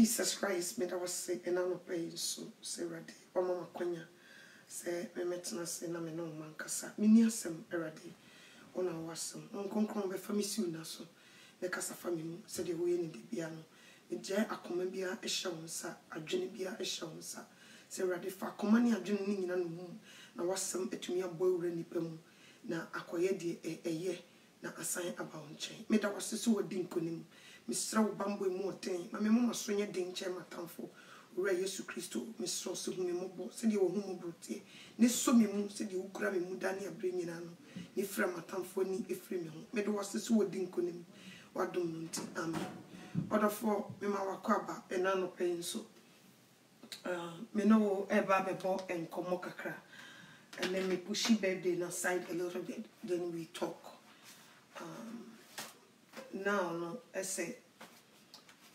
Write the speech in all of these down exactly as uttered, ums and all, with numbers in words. Jesus Christ made us sick and I'm not paying so Sarah Day. Oh, Mamma Konya said, I met us in a man on Mancassa, Miniasum, Eradi, on our son, Uncle Crombe Famissuna, so the Casa Famino, said the way in the piano. The Jay Acombia a shawnsa, a Genibia a shawnsa, Sarah de Facomania Jenny and Moon, now was some etumia boy Renny Pemu, now acquired a year, now a sign about chain. Made our sister dinkonim. Mister Bambo Mortain, my mamma swing a ding chair, my tamfo, where Yesu Christo, Mister Summimobo, said your homo brute. Nessomimu, said you crammy mudania bringing an, Nifra matamfo, ni a frame, made was the sword dinkonim, or don't am. Order for Memawa Quaba, and Nano paying so. Meno Ebababo and Komokakra, and then me pushy bed in aside a little bit, then we talk. Um, Now, no, I say,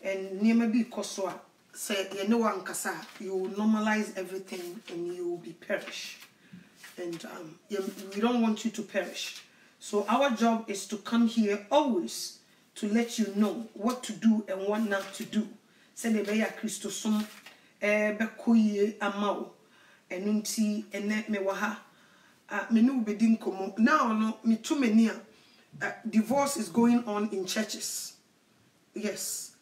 and near maybe Kosoa say, you know, Ankasa, you will normalize everything and you will be perish. And um, we don't want you to perish. So, our job is to come here always to let you know what to do and what not to do. Say, the Baya Christosum, Bekoye Amao, and Unti, and Net Mewaha, Menu Bedin Como. Now, no, me too many. Uh, divorce is going on in churches. Yes.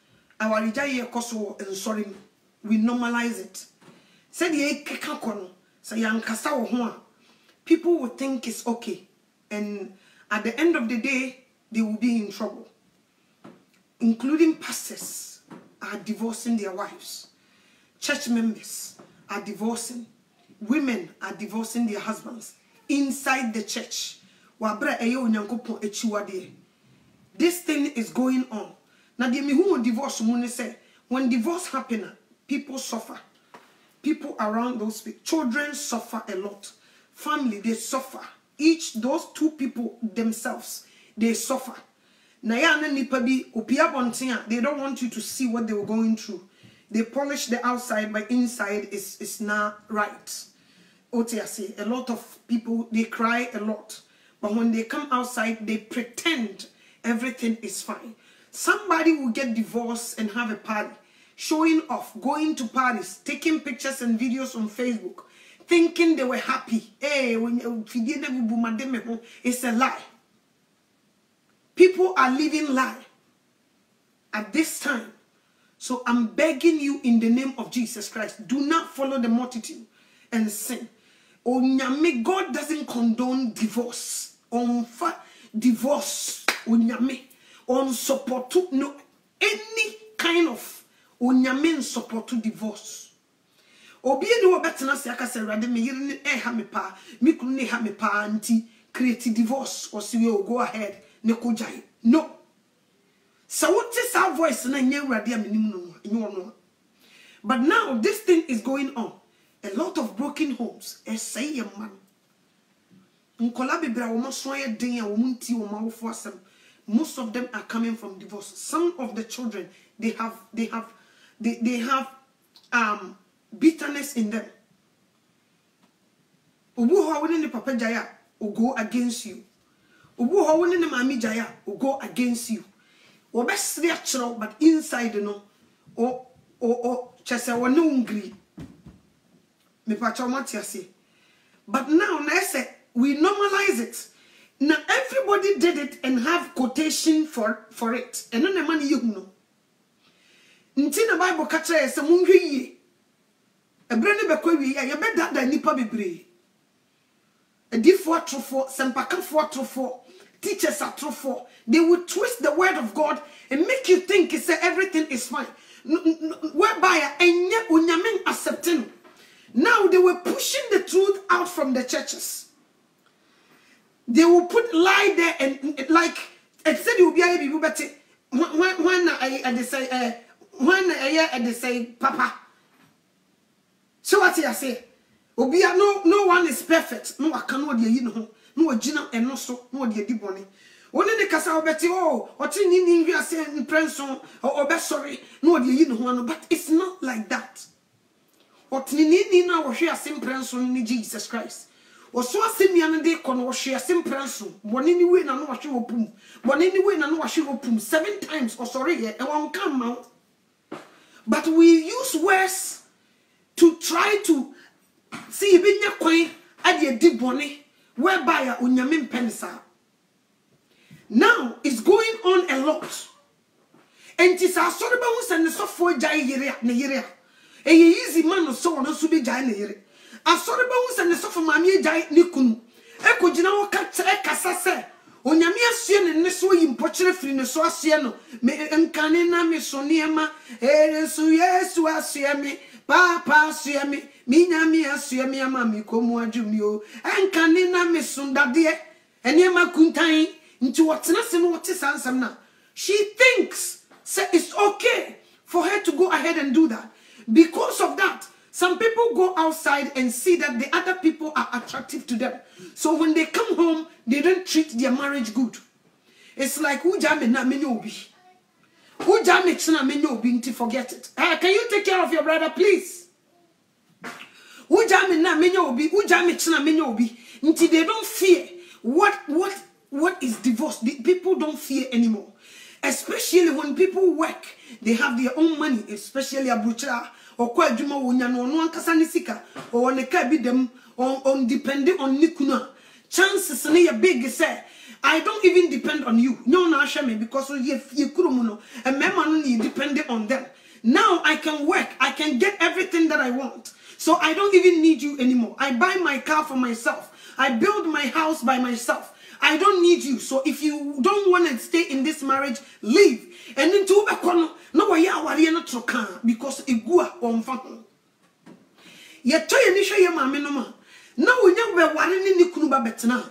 Our Rijaye Kosovo and sorry, we normalize it. Said ye kekakono, say yankasa hoa. People will think it's okay. And at the end of the day, they will be in trouble. Including pastors are divorcing their wives. Church members are divorcing. Women are divorcing their husbands inside the church. This thing is going on. Now, the who divorce say when divorce happens, people suffer. People around those people, children suffer a lot. Family, they suffer. Each those two people themselves, they suffer. They don't want you to see what they were going through. They polish the outside, but inside is is not right. A lot of people they cry a lot. But when they come outside, they pretend everything is fine. Somebody will get divorced and have a party, showing off, going to parties, taking pictures and videos on Facebook, thinking they were happy. Hey, it's a lie. People are living lie at this time. So I'm begging you in the name of Jesus Christ, do not follow the multitude and sin. Onyame, God doesn't condone divorce. On fa divorce, onyame, on support to no any kind of onyame support to divorce. Obi edu obetina se aka se rade me yiri ne ha me pa, me kunu ne ha me pa anti create divorce or say we go ahead ne kojai. No. So what is our voice na nye rade aminim no nyo no. But now this thing is going on. A lot of broken homes. Essay a man. Most of them are coming from divorce. Some of the children, they have, they have, they, they have um, bitterness in them. Obuha wini ni papa jaya, o go against you. Obuha wini ni mami jaya, o go against you. Obesriachro, but inside no, o o o chese wano ungri. But now, I said, we normalize it. Now, everybody did it and have quotation for, for it. And then the money you know. Ntina Bible catcher is a mungi. A brandy bequery, I bet that the nipper be brave. A deep four to four, Sempaka four to four, teachers are true for. They will twist the word of God and make you think it's everything is fine. Whereby, and yet, unyamin accepting. Now they were pushing the truth out from the churches. They will put lie there and, and like it said you will be able to when when I say uh when I say papa. So what I say? Obia no no one is perfect. No I cannot you know no gina and no so no the dibone. Only the casa obeti oh or tin in you are saying prince or obe sorry no the you know but it's not like that. But nini na wohwe asemprenso ni Jesus Christ. Oso asemia na de kono wohwe asemprenso. Bone ni we na no wohwe opum. Bone ni we na no wohwe opum seven times osori ye e won kan ma. But we use words to try to see if in your coin at your deep bonnie whereby unyamin pensa. Now it's going on a lot. And it's our sorry bones and the software jay near. A easy man or so on us to be jay near. Our sorry bones and the software mammy jay nikun. Echo Jinawa Casase. On y'a mis à sien et ne sois importuné free ne sois sien. Mais un canina me soniema et ne sois sien me papa sien me minami à sien me mami comme moi du mieux. Un canina me sondadie et ne ma kuntain into what's not in what is answer. She thinks it's okay for her to go ahead and do that. Because of that, some people go outside and see that the other people are attractive to them. So when they come home, they don't treat their marriage good. It's like, forget it. Hey, can you take care of your brother, please? They don't fear. What, what, what is divorce? People don't fear anymore. Especially when people work, they have their own money, especially Abuja. Or quite Juma Wunyano, no one Casanisika, or on the Cabidem, or on depending on Nikuna. Chances near big, say, I don't even depend on you. No, no, shame, because you Kurumuno, and Memman depended on them. Now I can work, I can get everything that I want. So I don't even need you anymore. I buy my car for myself, I build my house by myself. I don't need you. So if you don't want to stay in this marriage, leave. And then to back on no way awari na troka because igua onfa ho. Ye to ye ni hwe ye maame no ma. Na wonya be ware ne ne kunu ba betena.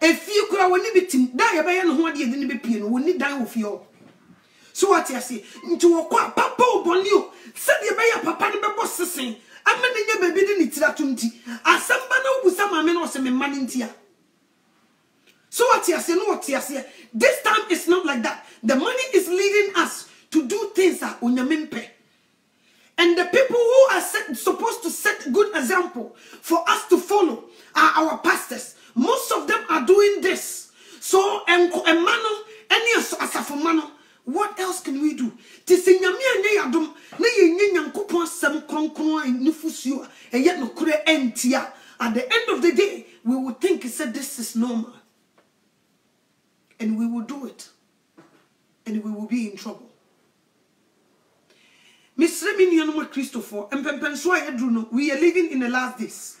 Efie kura woni betim. Da ye be ye no ho ade ye ne be pie no woni dan ofie ho. So what you say? Nti wo kwa papa oboni o. Se de be ye papa ne be bo sesen. Amene nya bebi de ne tira tumti. Asamba na obusa maame no se me ma ne ntia. So what you say, no what you say. This time it's not like that. The money is leading us to do things that we don't pay. And the people who are set, supposed to set good example for us to follow are our pastors. Most of them are doing this. So what else can we do? At the end of the day, we will think he said this is normal. And we will do it. And we will be in trouble. Mister Minyanuma Christopher, we are living in the last days.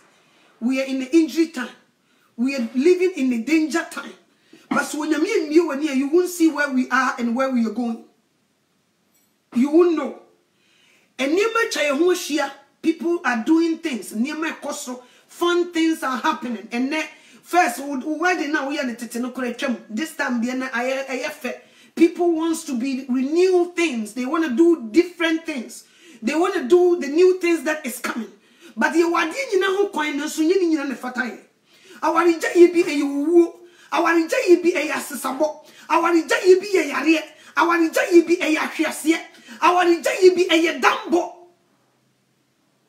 We are in the injury time. We are living in the danger time. But when you are near, you won't see where we are and where we are going. You won't know. And people are doing things. Fun things are happening. And then first, why did now we are the this time? People wants to be renew things. They want to do different things. They want to do the new things that is coming. But the wadi you know coin so you know the fatai. Our rija yibi a yuwu. Our rija yibi a yasisabo. Our rija yibi a yare. Our rija yibi a yakhiasie. Our rija yibi a yadambo.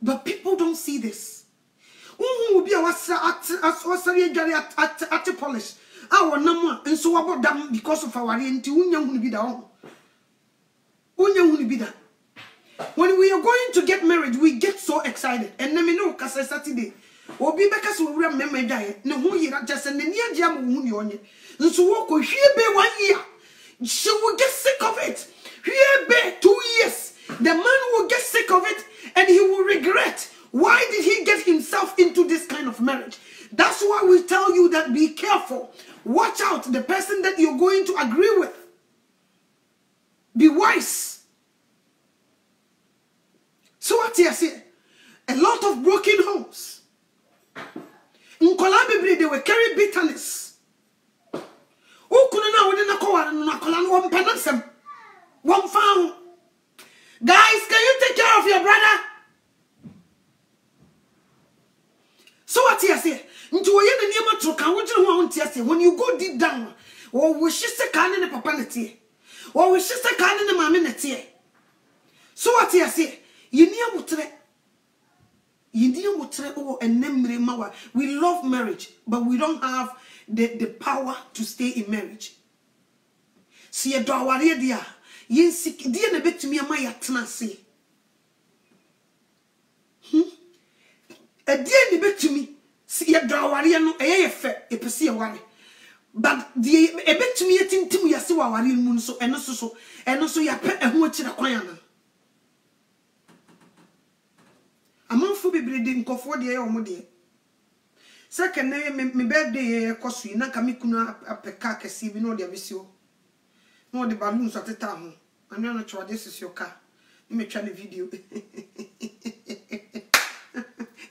But people don't see this. Who be our sorry at polish? Our number and so about them because of our anti union be down. Union be that. When we are going to get married, we get so excited. And let me know because Saturday. Or be back as we remember diet. No, who you just and the near jam union. And so walk with here be one year. She will get sick of it. Here be two years. The man will get sick of it and he will regret. Why did he get himself into this kind of marriage? That's why we tell you that be careful. Watch out the person that you're going to agree with. Be wise. So what I say? A lot of broken homes. In Kolabibri, they were carrying bitterness. Guys, can you take care of your brother? So what you say? When you go deep down, or we should say can in papa neti, or we should say can in the mama neti. So what you say? You need mutre, you need mutre. Oh, and memory mawa. We love marriage, but we don't have the the power to stay in marriage. See, you do aware dia. You see, dia ne betu mi ama yatna see. A dear debate to me. See a drawarian, a fair, a persiawari. But the a bit to me a tin to Yasuawari moon so and also so, and also your pet and watch in a quayana. Among Fubi breeding coffee, dear or muddy. Second name, me birthday, cause we not come a pecac, a sea, we know the visio. No, the balloons at the town. I'm not sure this is your car. You may try the video.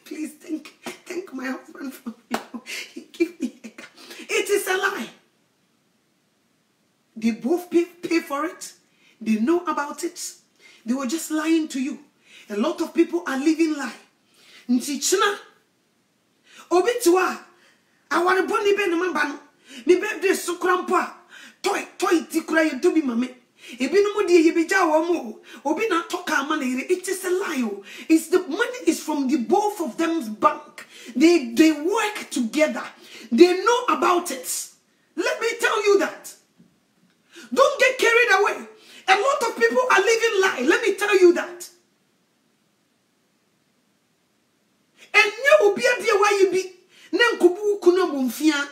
Please thank, thank my husband for you. He gave me a car. It is a lie. They both pay, pay for it. They know about it. They were just lying to you. A lot of people are living lie. Ntichina. Obituwa. I want to born in my band. My birthday is so crampa. Toy, toy, tikura, you do be mame. It is a lie. It's the money is from the both of them's bank. They they work together. They know about it. Let me tell you that. Don't get carried away. A lot of people are living lie. Let me tell you that. And you will be a dear why you be Nankubu Kuna Bonfia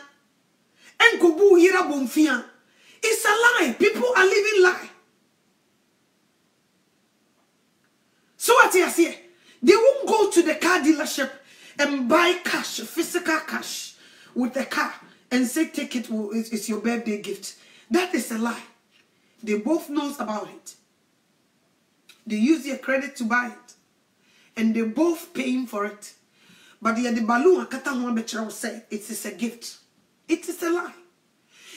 and Kubu Hira Bonfia. It's a lie. People are living lie. So what I say, they won't go to the car dealership and buy cash, physical cash, with the car and say, take it, it's your birthday gift. That is a lie. They both knows about it. They use their credit to buy it. And they're both paying for it. But the balloon, it is a gift. It is a lie.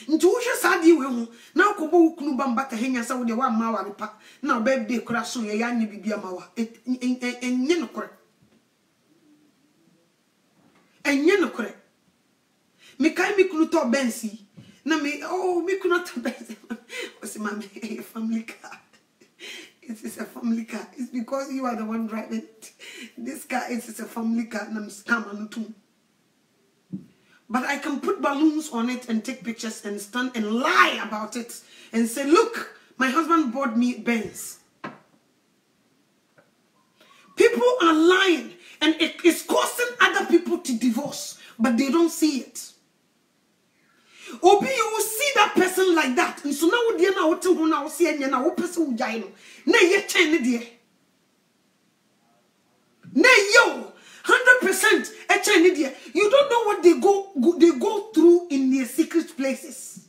Ntuusha sadi wehu na ukobo ukunu bambata henya sa wode wa mawa mpa na birthday kura so ye ya ni bibia mawa enye nokore enye nokore me kai mi kunu to bensi na me oh mi kunu to bensi osi mama a family car. It is a family car. It's because you are the one driving it. This car is a family car na scam anutum. But I can put balloons on it and take pictures and stand and lie about it and say, look, my husband bought me Benz. People are lying and it is causing other people to divorce, but they don't see it. Obi, you will see that person like that. And so now you now see and now person who ne yo. one hundred percent you don't know what they go, go they go through in their secret places.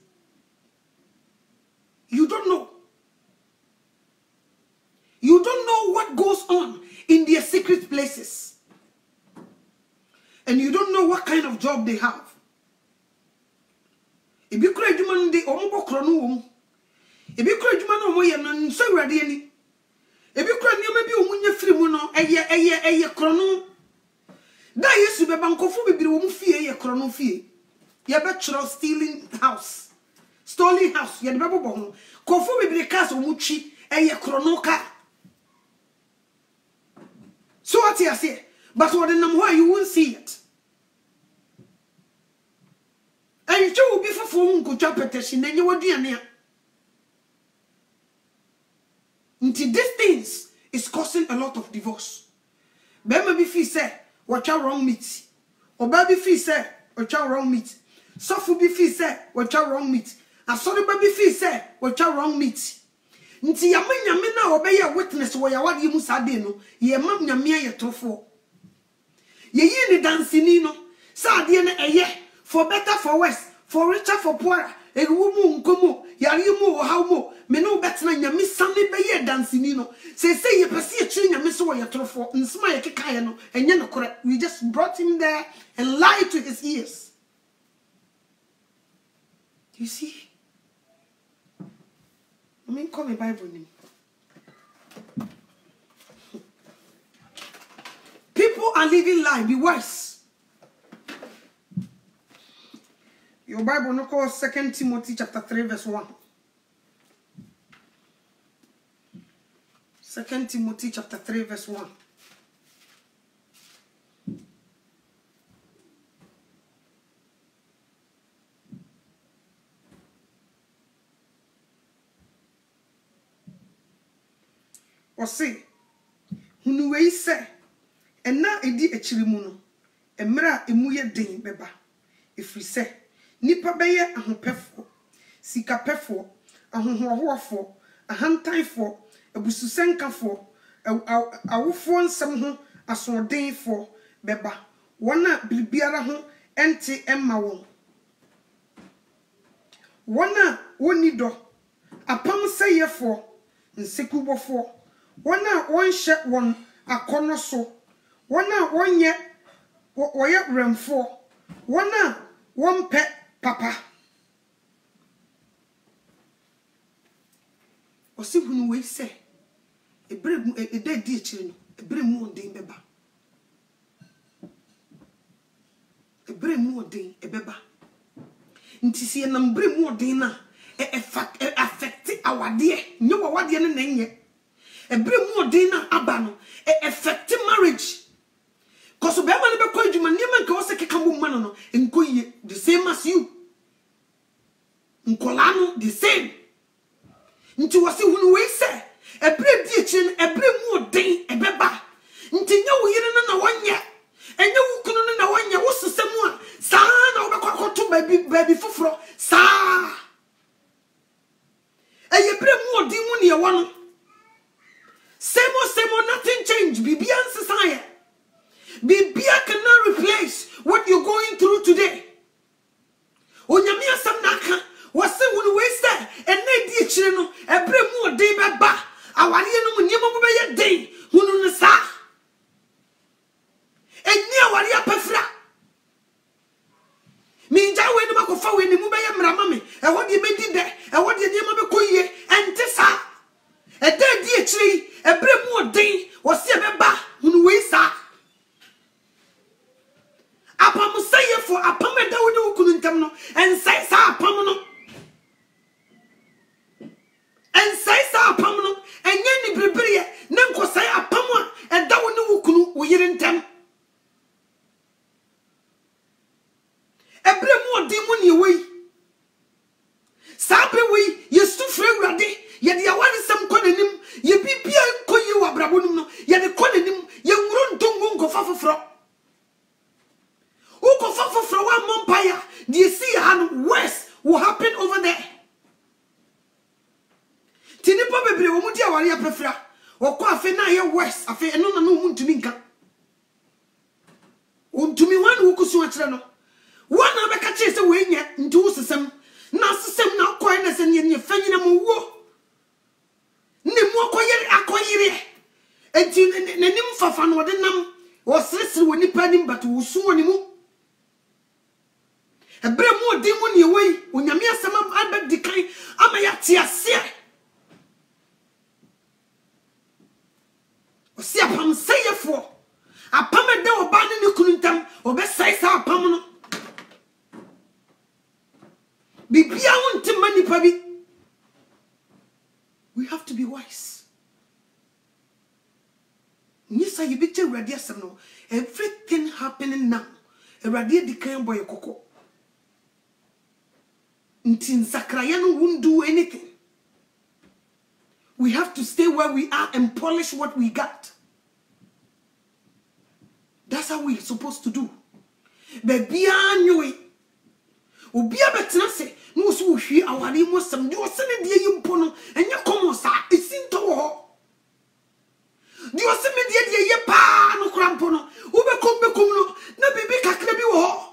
You don't know. You don't know what goes on in their secret places. And you don't know what kind of job they have. If you create man the omo kronu, if you create man omo ye no so wrade ani. If you create me bi omo nya free mu no eye eye eye kronu. Da yesu be bankofu bibiri wo mu fie ye kro no fie. Ye be chro stealing house. Stolen house ye be bobo ho. Kofu bibiri cars wo mu twi e ye kro no ka. So what you say? But what in them why you won't see it. And you will be for phone go twa petition na nyewa duane a. Until these things is causing a lot of divorce. Bema bi fi say what your wrong meat? Oba bi fi say what your wrong meat? Sofu bi fi say what your wrong meat? Asori ba bi fi say what your wrong meat? Nti ya manyame na obeye witness wo ya wade mu sade no ye mam nyame aye trofo. Ye yi ni dancing no sade na eye for better for worse for richer for poorer ewu mu nkomo yare mu how mu me no betna nyame sane beye dancing no say say ye pese ye chiri nyame so ye trofo nsema ye kekaye no enye no kore. We just brought him there and lied to his ears. Do you see? I mean call me Bible name. People are living life. Be wise. Your Bible no call Second Timothy chapter three verse one. Second Timothy chapter three verse one. Or say, Hunu we say, and na edi echirimu no. Emra emuye den beba. Ifri se. Nipa beye ahon pefo. Sika pefo. Ahon huahua fo. Ahantai fo. Ebusu senka fo. Awufo nsem ho. Ason den fo. Beba. Wana bilibiara ho. Ente emma won. Wana wonido. Apam seye fo. Nsekubo fo. Wana wanshe won. Akono so. Wana wanye. Oye remfo. Wana wampe papa. Osi hunu we se. Ebre ede di chirino. Ebre mu odin beba. Ebre mu odin ebeba. Ntisi na mbre mu odin na e affect awade. Nyo awade ne nenye. Ebre mu odin na abano e affect marriage. Cause be man be call you man man ko se kekamu man no enko ye the same as you nkolano the same nti wasi hunu we say e bre di chin e bre mu odin e beba nti nya wo yire na na wanye enya wo kunu na na wanye wo sesemu a sa na wo be kwakoto baby baby foforo sa e ye bre mu odin mu ne wo no semo semo nothing change bibian sesanye. Bibia cannot replace what you're going through today. Onyamia samnaka wase wunu wese ene di chire no ebre mu odin beba awari no nyema mu beye den hunu ne sa enye awari apafra minja we no makofa we ne mu beye mrama me ewo de bedi de ewo de nyema be koyie ente sa ede di chire ebre mu odin wase beba hunu we sa. Apam say for apam da wonu kununtem no en say sa apam no en say sa apam no enye ni bibire na nko say apam a e da wonu kunu oyirentem ebre mu odi mu ne wei sa bre wei yesu frewrade ye de awani sem konanim ye bibia koyi wa brabonum no ye de konanim ye wuro ntongu nko fa foforo. Who can fall from one empire? Do you see and worse will happen over there? Tini pa bebre wo mu dia wari apefra. Wo kwa afi na ye worse afi eno na no mu ntumi nka. Ontumi wan wo kusu akire no. Wan na beka che se we nya ntu sesem. Na sesem na kwai na se nye nye fanyina mu wo. Ne mu akoyere akoyire. Enti nanim fafa no de nam. Wo sresre wo nipa nim but wo su woni mu. Ebre mu odin mu ne wei onyame asem abad dikan amaya tiase o si apam sayefo apam de oba ne kununtam obesai sa apam no bibia wontima nipa bi. We have to be wise. Nyisa yibite urade asem no everything happening now urade dikan boy kokoko. Ntinsakrayano won't do anything. We have to stay where we are and polish what we got. That's how we're supposed to do. Bebia nyoe. Obia betina se no so hwi awari mo sam de osene de yimpo no enye komosa esinto ho. De oseme de de ye pa no krampo no. Ubekom bekom no na bibi kakra bi wo.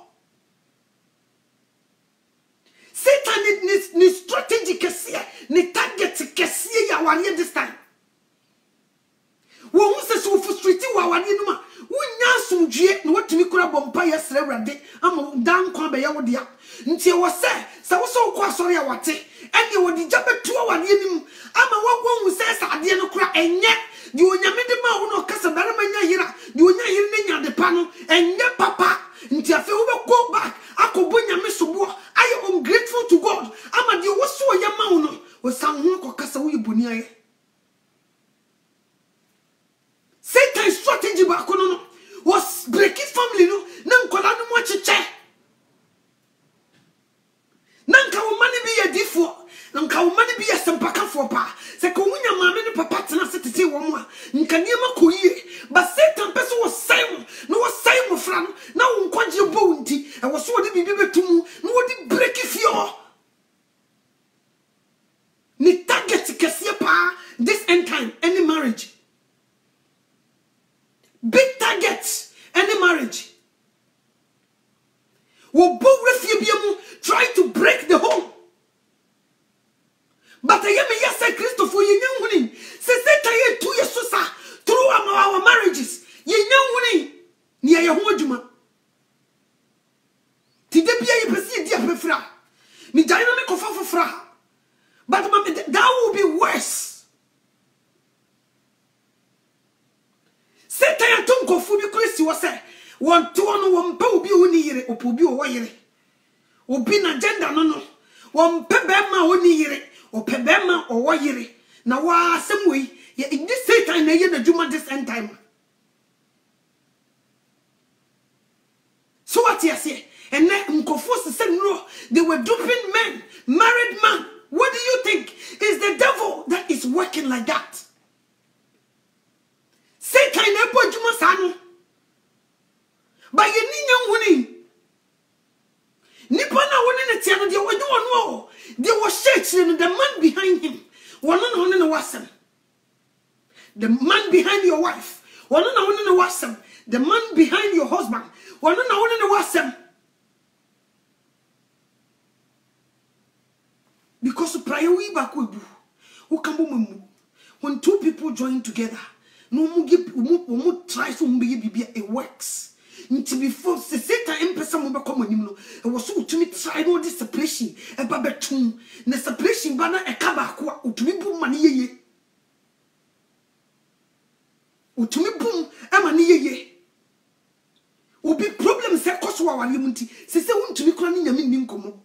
Satan needs ni strategy kesiye, ni target kesiye ya wali this time. Wo hu se so frustrate wa wali numa, wo nya sumdue na watimi kura bompa yesre wrade ama dan kwa be ya wo dia. Nti wo se, se wo so kwa sori ya wate, ene wo di jabe tu wali nim, ama wo gwo hu se sade no kura enye, di onyame de ma wo no kasa barama nya yira, di onya yire ne nya de pa no, enye papa. Nti afi wo be go back, akobo nyame sobo. I am grateful to God. Ama di wo so ye ma wo no, wo sam ho kokasa wo yeboni aye. Satan strategy ba ko no was breaking family no, na nkola no mo chiche. Na nka wo mane bi ye difo, na nka wo mane bi ye sempaka fo pa. Se ko wunya ma me ne papa tena se tete wo mo a, nka niema ko yie. But Satan person was saying, no was saying mo fran, na wo One two no one po be only yere upobi o wire. Obi na gender no no. One pebema only yere or pebema or wire. Na wa some way ye in this Satan na ye the juma this end time. So what you say? And then Mkofos said no, they were duping men, married men. What do you think? It's the devil that is working like that. Satan ebo juma sanu. But you need young women. Nippon, I wouldn't tell you what you know. They were searching the man behind him. One on the wasm. The man behind your wife. One on the wasm. The man behind your husband. One on the wasm. Because the prayer we back will do. Who come when two people join together? No more try to be it works. Before the Satan person will become a new, it was so to me try no this separation, a babetum, the separation banner a cabacua, Utumibu manie, Utumibum, a manie. Ubi problems at Kosoa and Limunti, says they want to be crying a minimum commo.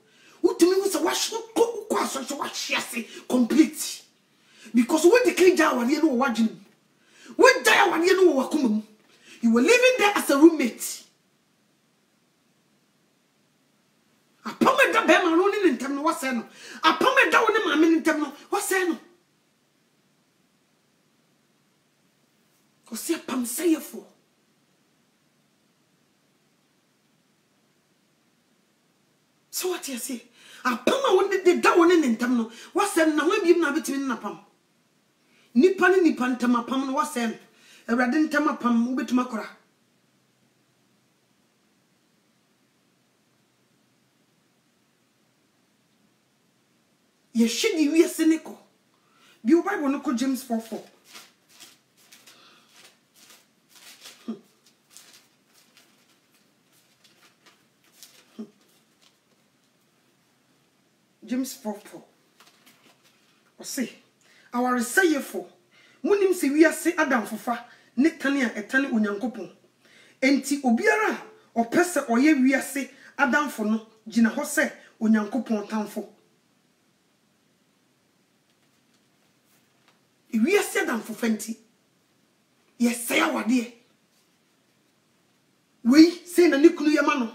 Utumi was a wash, no quash, or wash, yes, complete. Because when they came down, you know what you went down, you know what come. You were living there as a roommate. I promised that Bema running in Temno was saying. I promised that one man in Temno was saying. Cause I promised you for. So what you say? I promised that that one in Temno was saying. Now we be na between na pam. Ni pani ni pan Temno pam was saying. Radin Tama Pam Ubit Makora. Ye shidi we a seneko. Be your Bible no James four four. James four four. O see, our say for Munim si we are say Adam Fofa. Netania etani unyankopon. Enti obiara o pese oye wiase adamfo no gina ho se unyankopon tamfo. I wiase adamfo fenti. Yesay awade. We say na nikunu ye ma no.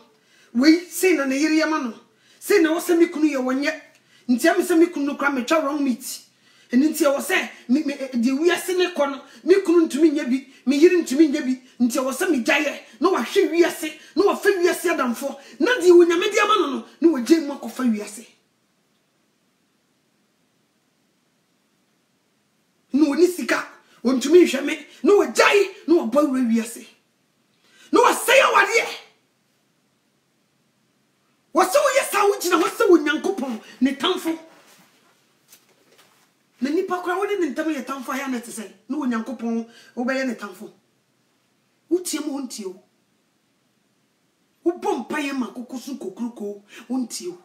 We say na ne yiri ye ma no. Say na wo se mikunu ye wonye. Nti am se mikunu kra me twa wrong meat. And until I was saying, the we are saying, me couldn't to me, maybe, me hearing to me, maybe, until I was saying, no, I should we are saying, no, I feel we are saying, I'm for, not the winner, media man, no, a Jim Mark of we are saying. No, Nisika, want to me, Shamet, no, a die, no, a boy, we are saying. No, I say, I was here. What's so, yes, I would, and what's so, when Yankopon, Netanfo. Nani pakura wodi ntamo yetamfo ya na tese no onyankopon obeye netamfo utie mo ntio ubompa ye makokosu kokroko ntio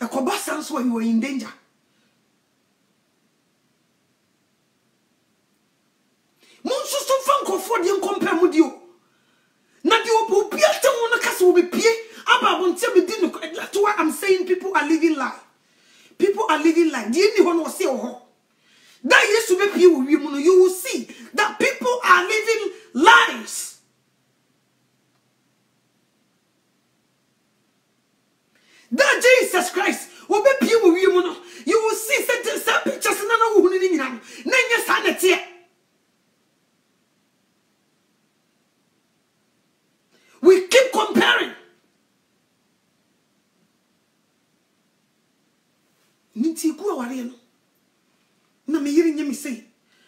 ekoba sanso you are in danger monso so fanko for di nkompa mu dio na di obo bia tamo na kase obi pie ababo ntia me di no that's why I'm saying people are living life. People are living life. The only one will say, "Oh, that used to be people." You will see that people are living lives. That Jesus Christ will be people. You will see certain pictures. No, no, no, no, no, no, no, no, no. We keep comparing. Ntiku awari no na me yiri nyemi sei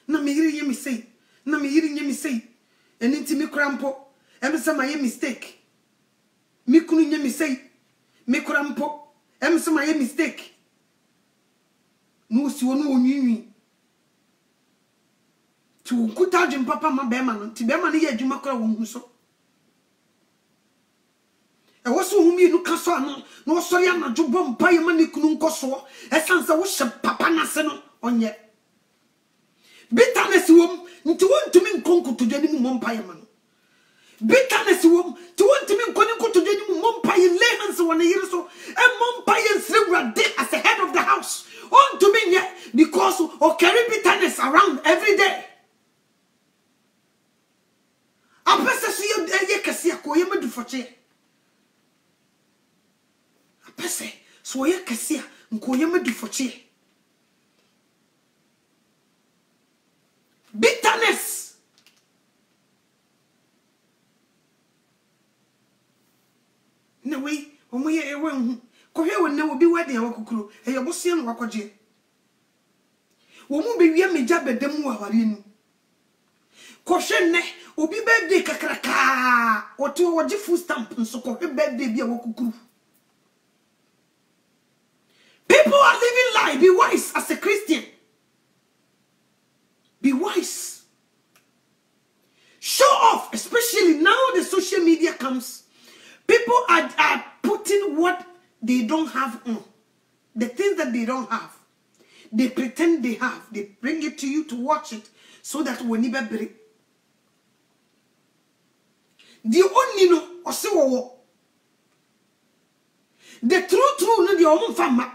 na me yiri nyemi sei na me yiri nyemi sei eni ntimi krampo emse ma ye mistake mi kunu nyemi sei mi krampo emse ma ye mistake no si wonu onwinwi ti ukuta djim papa ma be ma no ti be ma ne ye adwuma kra won hu so e wosu humi no kaso anu no sori anadwo bompa yema ne kunu nkoso e sansa wo hye papa nase no onye bitanesi wom nti wontumi nkonkutu dwani mu mompa yema no Bitterness womb. To want to be going to do mom pie and lay hands on a year so. And mom pie and silver dead as the head of the house. On to me yet because of carry bitterness around every day. A person see you there, you can see a coyama do for chair. A person so you can see a coyama do for chair. Bitterness. No way, when we are one, Korea will never be wedding our cuckoo, and your bossy and Wakoje. Woman be a major bedemo avarin. Koshene, Obi birthday kakraka, or two or Jifu stamp and so called birthday be a cuckoo. People are living life, be wise as a Christian. Be wise. Show off, especially now the social media comes. People are, are putting what they don't have on. The things that they don't have. They pretend they have. They bring it to you to watch it so that we never break. The only no osewo. The true true no the own fama.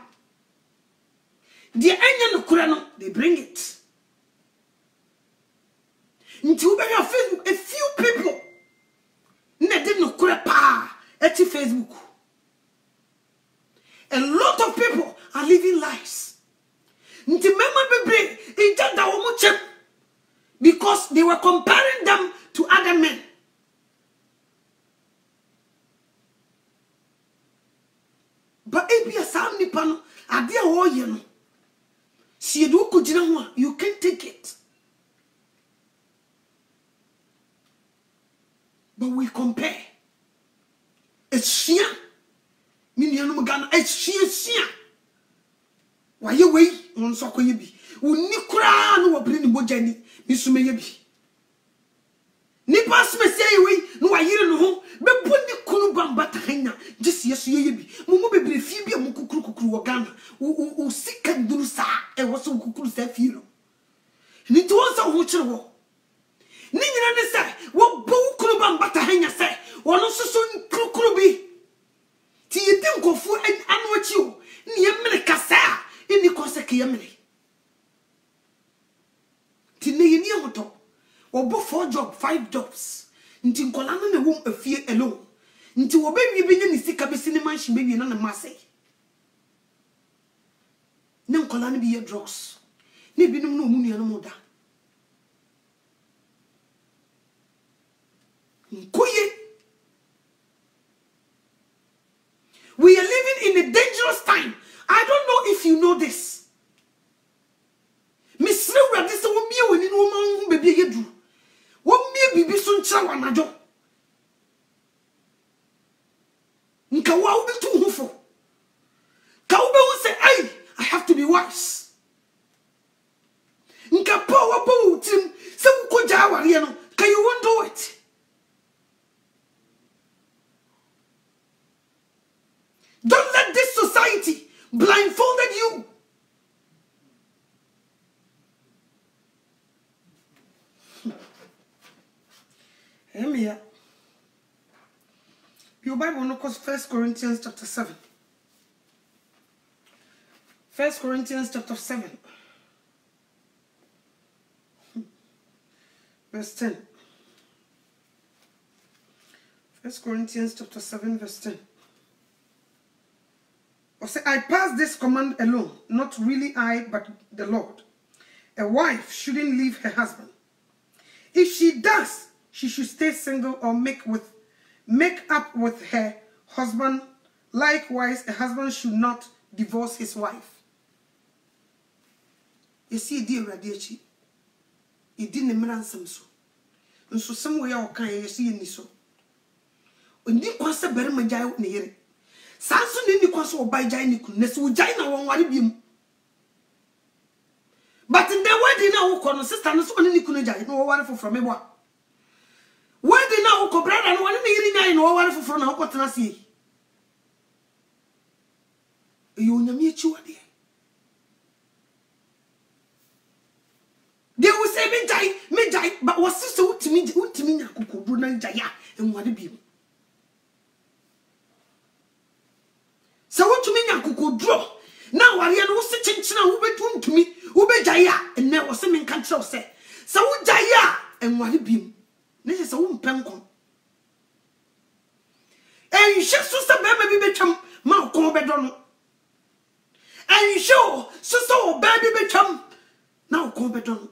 The anya no kurano, they bring it. Until Facebook, a few people, ne did not correct pa at Facebook. A lot of people are living lies. Until remember, in that because they were comparing them to other men. But if you are some nippon, I dear all you know. See, you can't take it. But we compare. It's sheer. Minianum Ghana, it's sheer, sheer. Why you wait on Sokoyebi? Will Nikra no bring Bojani, Miss Mayabi? Nipas may say away, no, I hear no home, but put the Kulubam Batahina, just yes, Yebi, Mumubi, Fibia Mukukukru, Ghana, who sick and Dusa, and was so cuckoo, said Firo. And it was a watcher war. Ningana say, what Bo Kruban Batahena say, or no soon Krubi. Till you think of food and unwatch you, Niamene Cassa, in the Cossack Yamene. Till they near Hoto, or both four jobs, five jobs, until Colana the womb of fear alone, until a baby begin to sick up a cinema, she may be another Marseille. No Colana be your drugs, maybe no moon and mother. We are living in a dangerous time. I don't know if you know this. Miss Rura, this will be when in woman who baby do. What may be soon chow and a job? Nkawa be too hufo. Kaube will say, hey, I have to be wise. Nkapowa boat him, some kojawa, you know, can you won't do it? Don't let this society blindfolded you. Amen. Your Bible no comes First Corinthians chapter seven. First Corinthians chapter seven, verse ten. First Corinthians chapter seven, verse ten. I pass this command alone, not really I, but the Lord. A wife shouldn't leave her husband. If she does, she should stay single or make with, make up with her husband. Likewise, a husband should not divorce his wife. You see, dear Radiachi, it didn't mean so. And so somewhere I can you see in this. And you can't say better my child near it. Sansu ni kwaso obai jai ni kunese wo jai na won ware biem but in the wedding na wo kono sister no so oni ni kunu jai no wo ware foforo mebo a wedding na wo ko brother no oni ni yiri nai no wo ware foforo na wo kotena sie e onyame echi wade they will say me jai me jai but was sister utimi utimi na kokobru na jai ya ewade biem se wotumi nyakokodro na ware no se chenchena wo betuntumi wo begyaye a enne wo se menka kire wo se se wo gyaye a enware biem ne se se wo mpenko en Jesus se bebe bi betwam ma ko bedo no en show so so bebe betwam na ko bedo no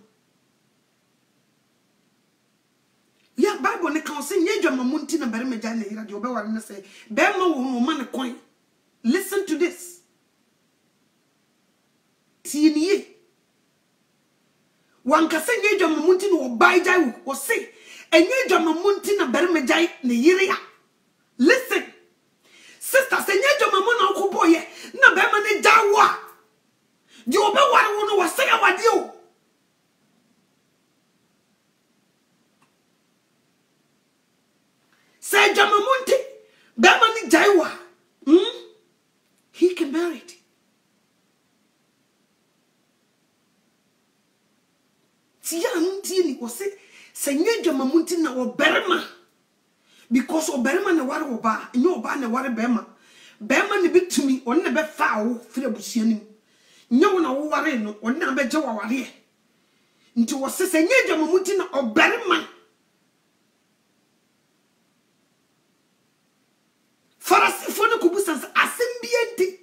ya Bible ne kan se nyedwa mamunti na bare megya na ira de obeware ne se be ma wo ma ne kon. Listen to this. Tiniye. Wankase nye jama munti na obai jai wo se. Enye jama munti na berme jai ne yiria. Listen. Sister se nye jama mona okuboye na berme ne jawa. Di obe wari wono wase ya wadiyo. Se jama munti berme ne jaiwa. Hmm? He can bear it. Tia nti ni se senye dwama munti na oberma because oberma na ware oba enye oba na ware bema bema ne bitumi on na be faawo fira busianim nyewo na wo ware no on na be je waware e nti wo se senye dwama munti na oberma farasi fone kubusansa asembienti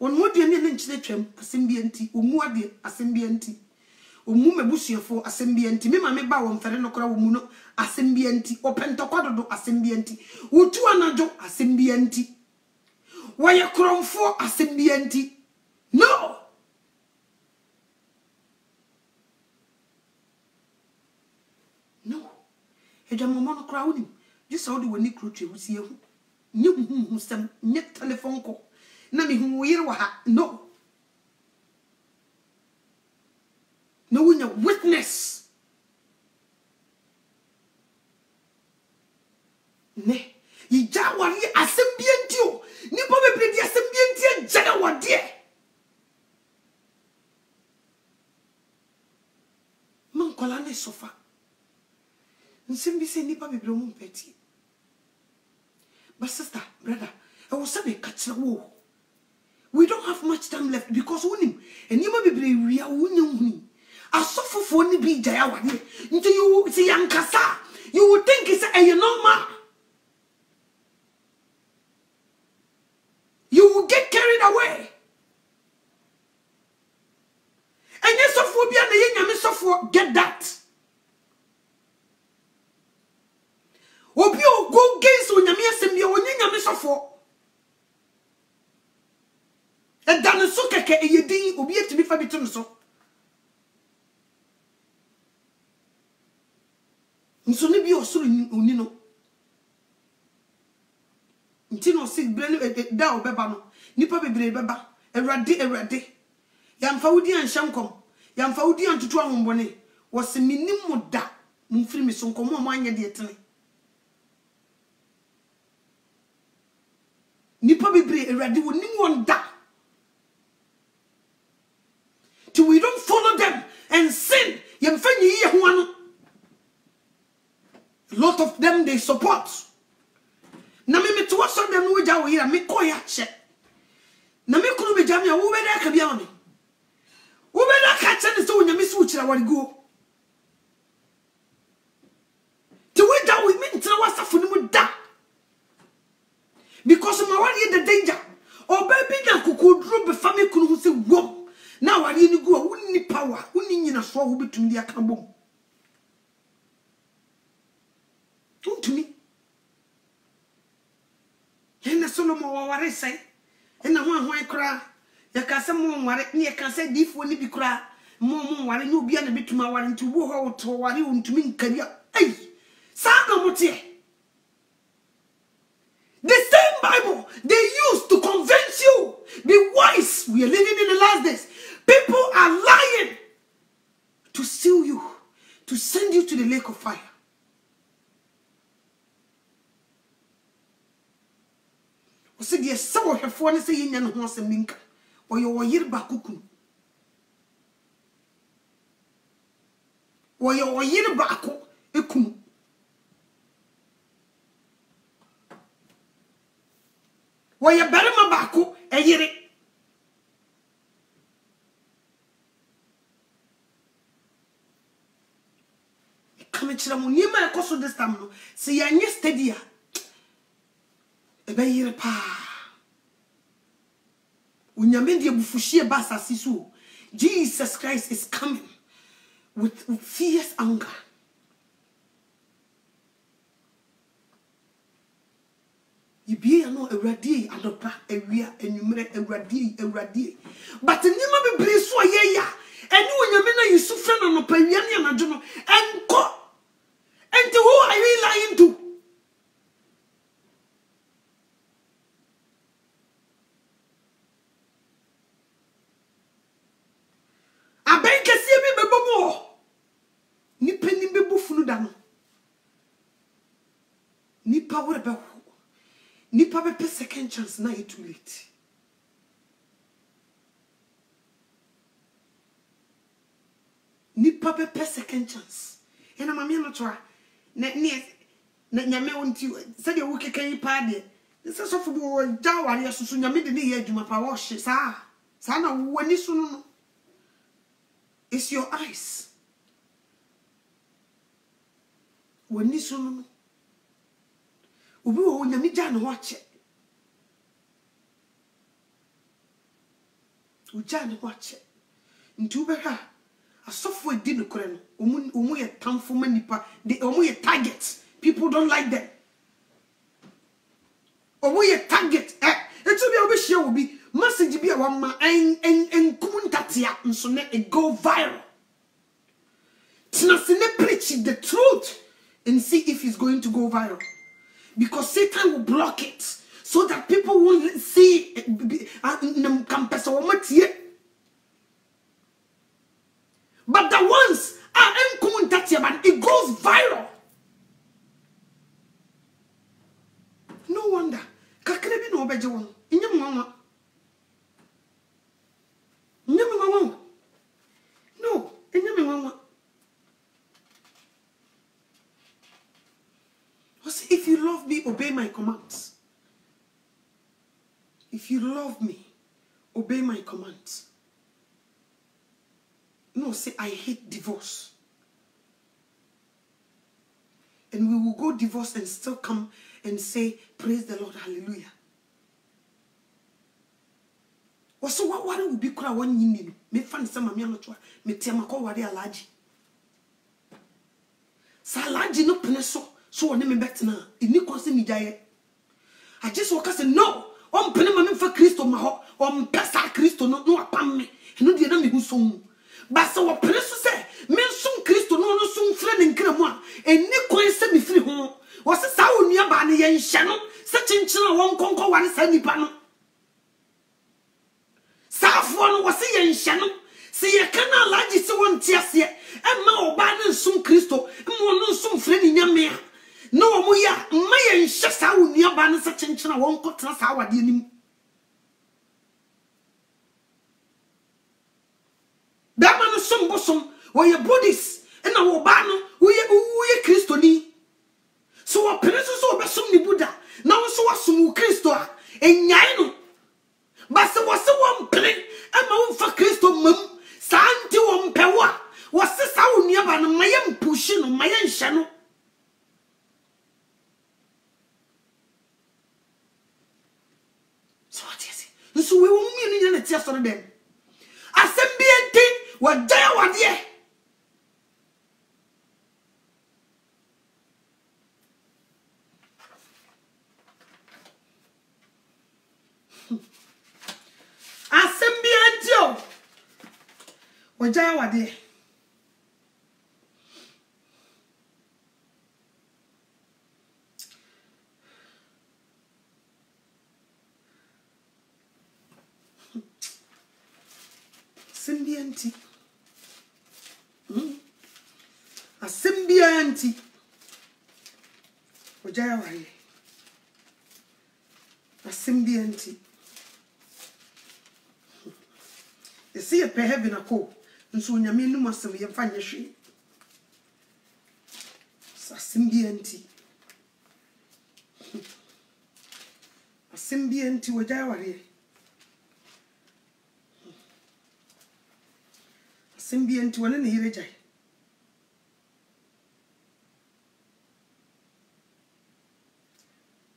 onwo de ne ne nchine twam asembienti omu ade asembienti omu mebusuefo asembienti me ma me ba wo mfere nokora wo mu no asembienti opentokododo asembienti wutu anajo asembienti waye kromfo asembienti no no ejamomo nokora wo ni just how the one crutch was here. New some net telephone call. Nami who we ha no. No one a witness. Ne, ye jawari assembientio. Nipo me play the assembientia janawa dear. Mancolane sofa. Nsimbi se nipa me blow petit. But sister, brother, I was saying catch wo. We don't have much time left because unim and you may be we are unim. I suffer for ni be jayawane. Until you see yankasa, you would think it's a normal. You will get carried away. And yes of phobia and yes of get that. Obi go gaze on nyame asem ya onye nyame sofo e dan so keke e yedin obi etimi fa bitu nso nso ne bi osoro oni no nti no sik brenu e da obeba no nipa bebre beba ewrade ewrade yamfa wudi anshankom yamfa wudi antutu ahonbone woseminim moda mfiri me so nkomo mo anya de etene nipa bebre erade woni wonda till we don't follow them and sin yemfanyi ye ho ano a lot of them they support na me me to so dem we ja wo yira me koya che na me kunu be ja me wo be da ka bia me wo be da ka che ne so nya me so chira wari go till we da we me ntira wasa funu mu da. Because my one in the danger. Oh baby na kuku drop family kunu who say wom. Now I need to go uni power. Uni na so who be to me akambom. Don't to me. Yena solo mo waware say. Ena ho ho ekra. Ya ka se mo nware ne ya ka se difo ni bi kra. Mo mo nware ne obi na betuma ware nti wo ho to ware ontumi nkari. Ai. Sa na motie. The same Bible they use to convince you. Be wise. We are living in the last days. People are lying to steal you, to send you to the lake of fire. We see the some of your friends say you never want to mingle, or you are bakukun, or you are bakukun. Oye barima baku eyire. Kamechira mu nima ekoso this time no. Se ya nye steady ya. Ebe yire pa. Unyame die bufushie basa sisu. Jesus Christ is coming with, with fierce anger. You be no a radi, adopa, a rea, a numere, a radi, a radi. But the name of the so ye ya. And you and your you suffer on a periani and a journal. And go. And to who are you lying to? A bank is here, me bebo. Ni penny bebo funudano. Ni power bebo. Ni papa pe second chance na it too late. Ni papa pe second chance. Ena mami na twa. Na ne na nyame wonti se de wo kekan pa de. Se so fo bo jawari asusu nyame de ne ye aduma pa wo hye sa. Sa na wo ni su no. It's your eyes. Wo ni su no. Ubi wo nyame gya ne ho akye. U gya ne ho akye. Nti ube ha asofo edi ne kore no. Omu omu ye tamfo ma nipa, de omu ye target. People don't like them. Omu ye target. Eh, etu bia obi hye obi, message bia wa ma en en enkum ntatia nso ne e go viral. Tina sine preach the truth and see if it's going to go viral. Because Satan will block it so that people won't see it. But the ones are in Tatiaban, it goes viral. No wonder. Kakrebi no bejo. Inyam mama. Inyam mama. No, inyam mama. If you love me, obey my commands. If you love me, obey my commands. No, say, I hate divorce. And we will go divorce and still come and say, praise the Lord, hallelujah. Also, what worry will be cry one evening? Me find some mammy not what me tell my call worry allergy. Salaji no peneso. So I never bet now. It need constant media. I just walk and say no. I'm playing my for Christ on my heart. I'm pesa Christ on no no apam me. No dey na me go song. But so I play so say me song Christ no no song friend in kira mo. It need constant me free home. Was say say we near ba na yen hye no. Say chinchina won konko wan say nipa no. Safo no was say yen hye no. Si ye kana laji si won tiase. E ma oba na song Christ mo no song friend in me. No, Moya, my and Shasau near Banasa Chenchina won't cut us our denim. Baman some bosom, where your bodies, and our banner, we are Christoni. So our pencils over some Buddha, now so was some Christo, and Yano. But so was one play, and my own for Christo mum, Santi on Pewa, was the sound near Ban, my own pushing on my own channel. So we won't mean any tears on them. I send me and think what they are here. I send me and you what they are here. Simbianti. Hmm? A simbianti. Ojayawari. A simbianti. You see a pair having a coat. And so you mean you must have been finding a shame. A simbianti. A simbienti wajawari simbienti wana ni hirejai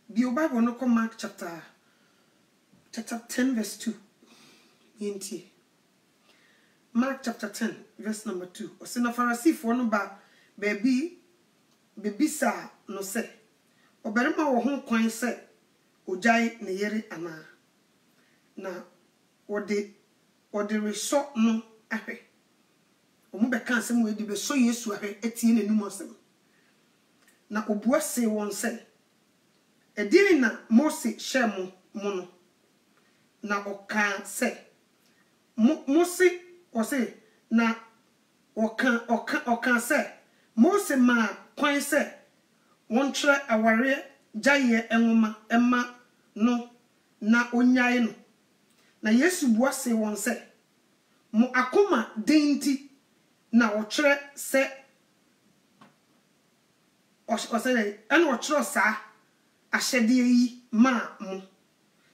bio Bible no ko Mark chapter chapter ten verse two yenti Mark chapter ten verse number two osina Pharisee for no ba baby baby sa no se oberema wo ho kwan se ojai ne yere ana na ode ode resort no ahwe omu be kan se mu edi be so Yesu ahwe eti ne numo se na obua se won se ediri na Mose hye mu mu na oka se Mose o se na oka oka oka se Mose ma kwan se won tra aware jaye enwoma emma no na onyae no na Yesu bua se won se mu akoma denti na o tre se o se en o tre sa ashede yi ma mu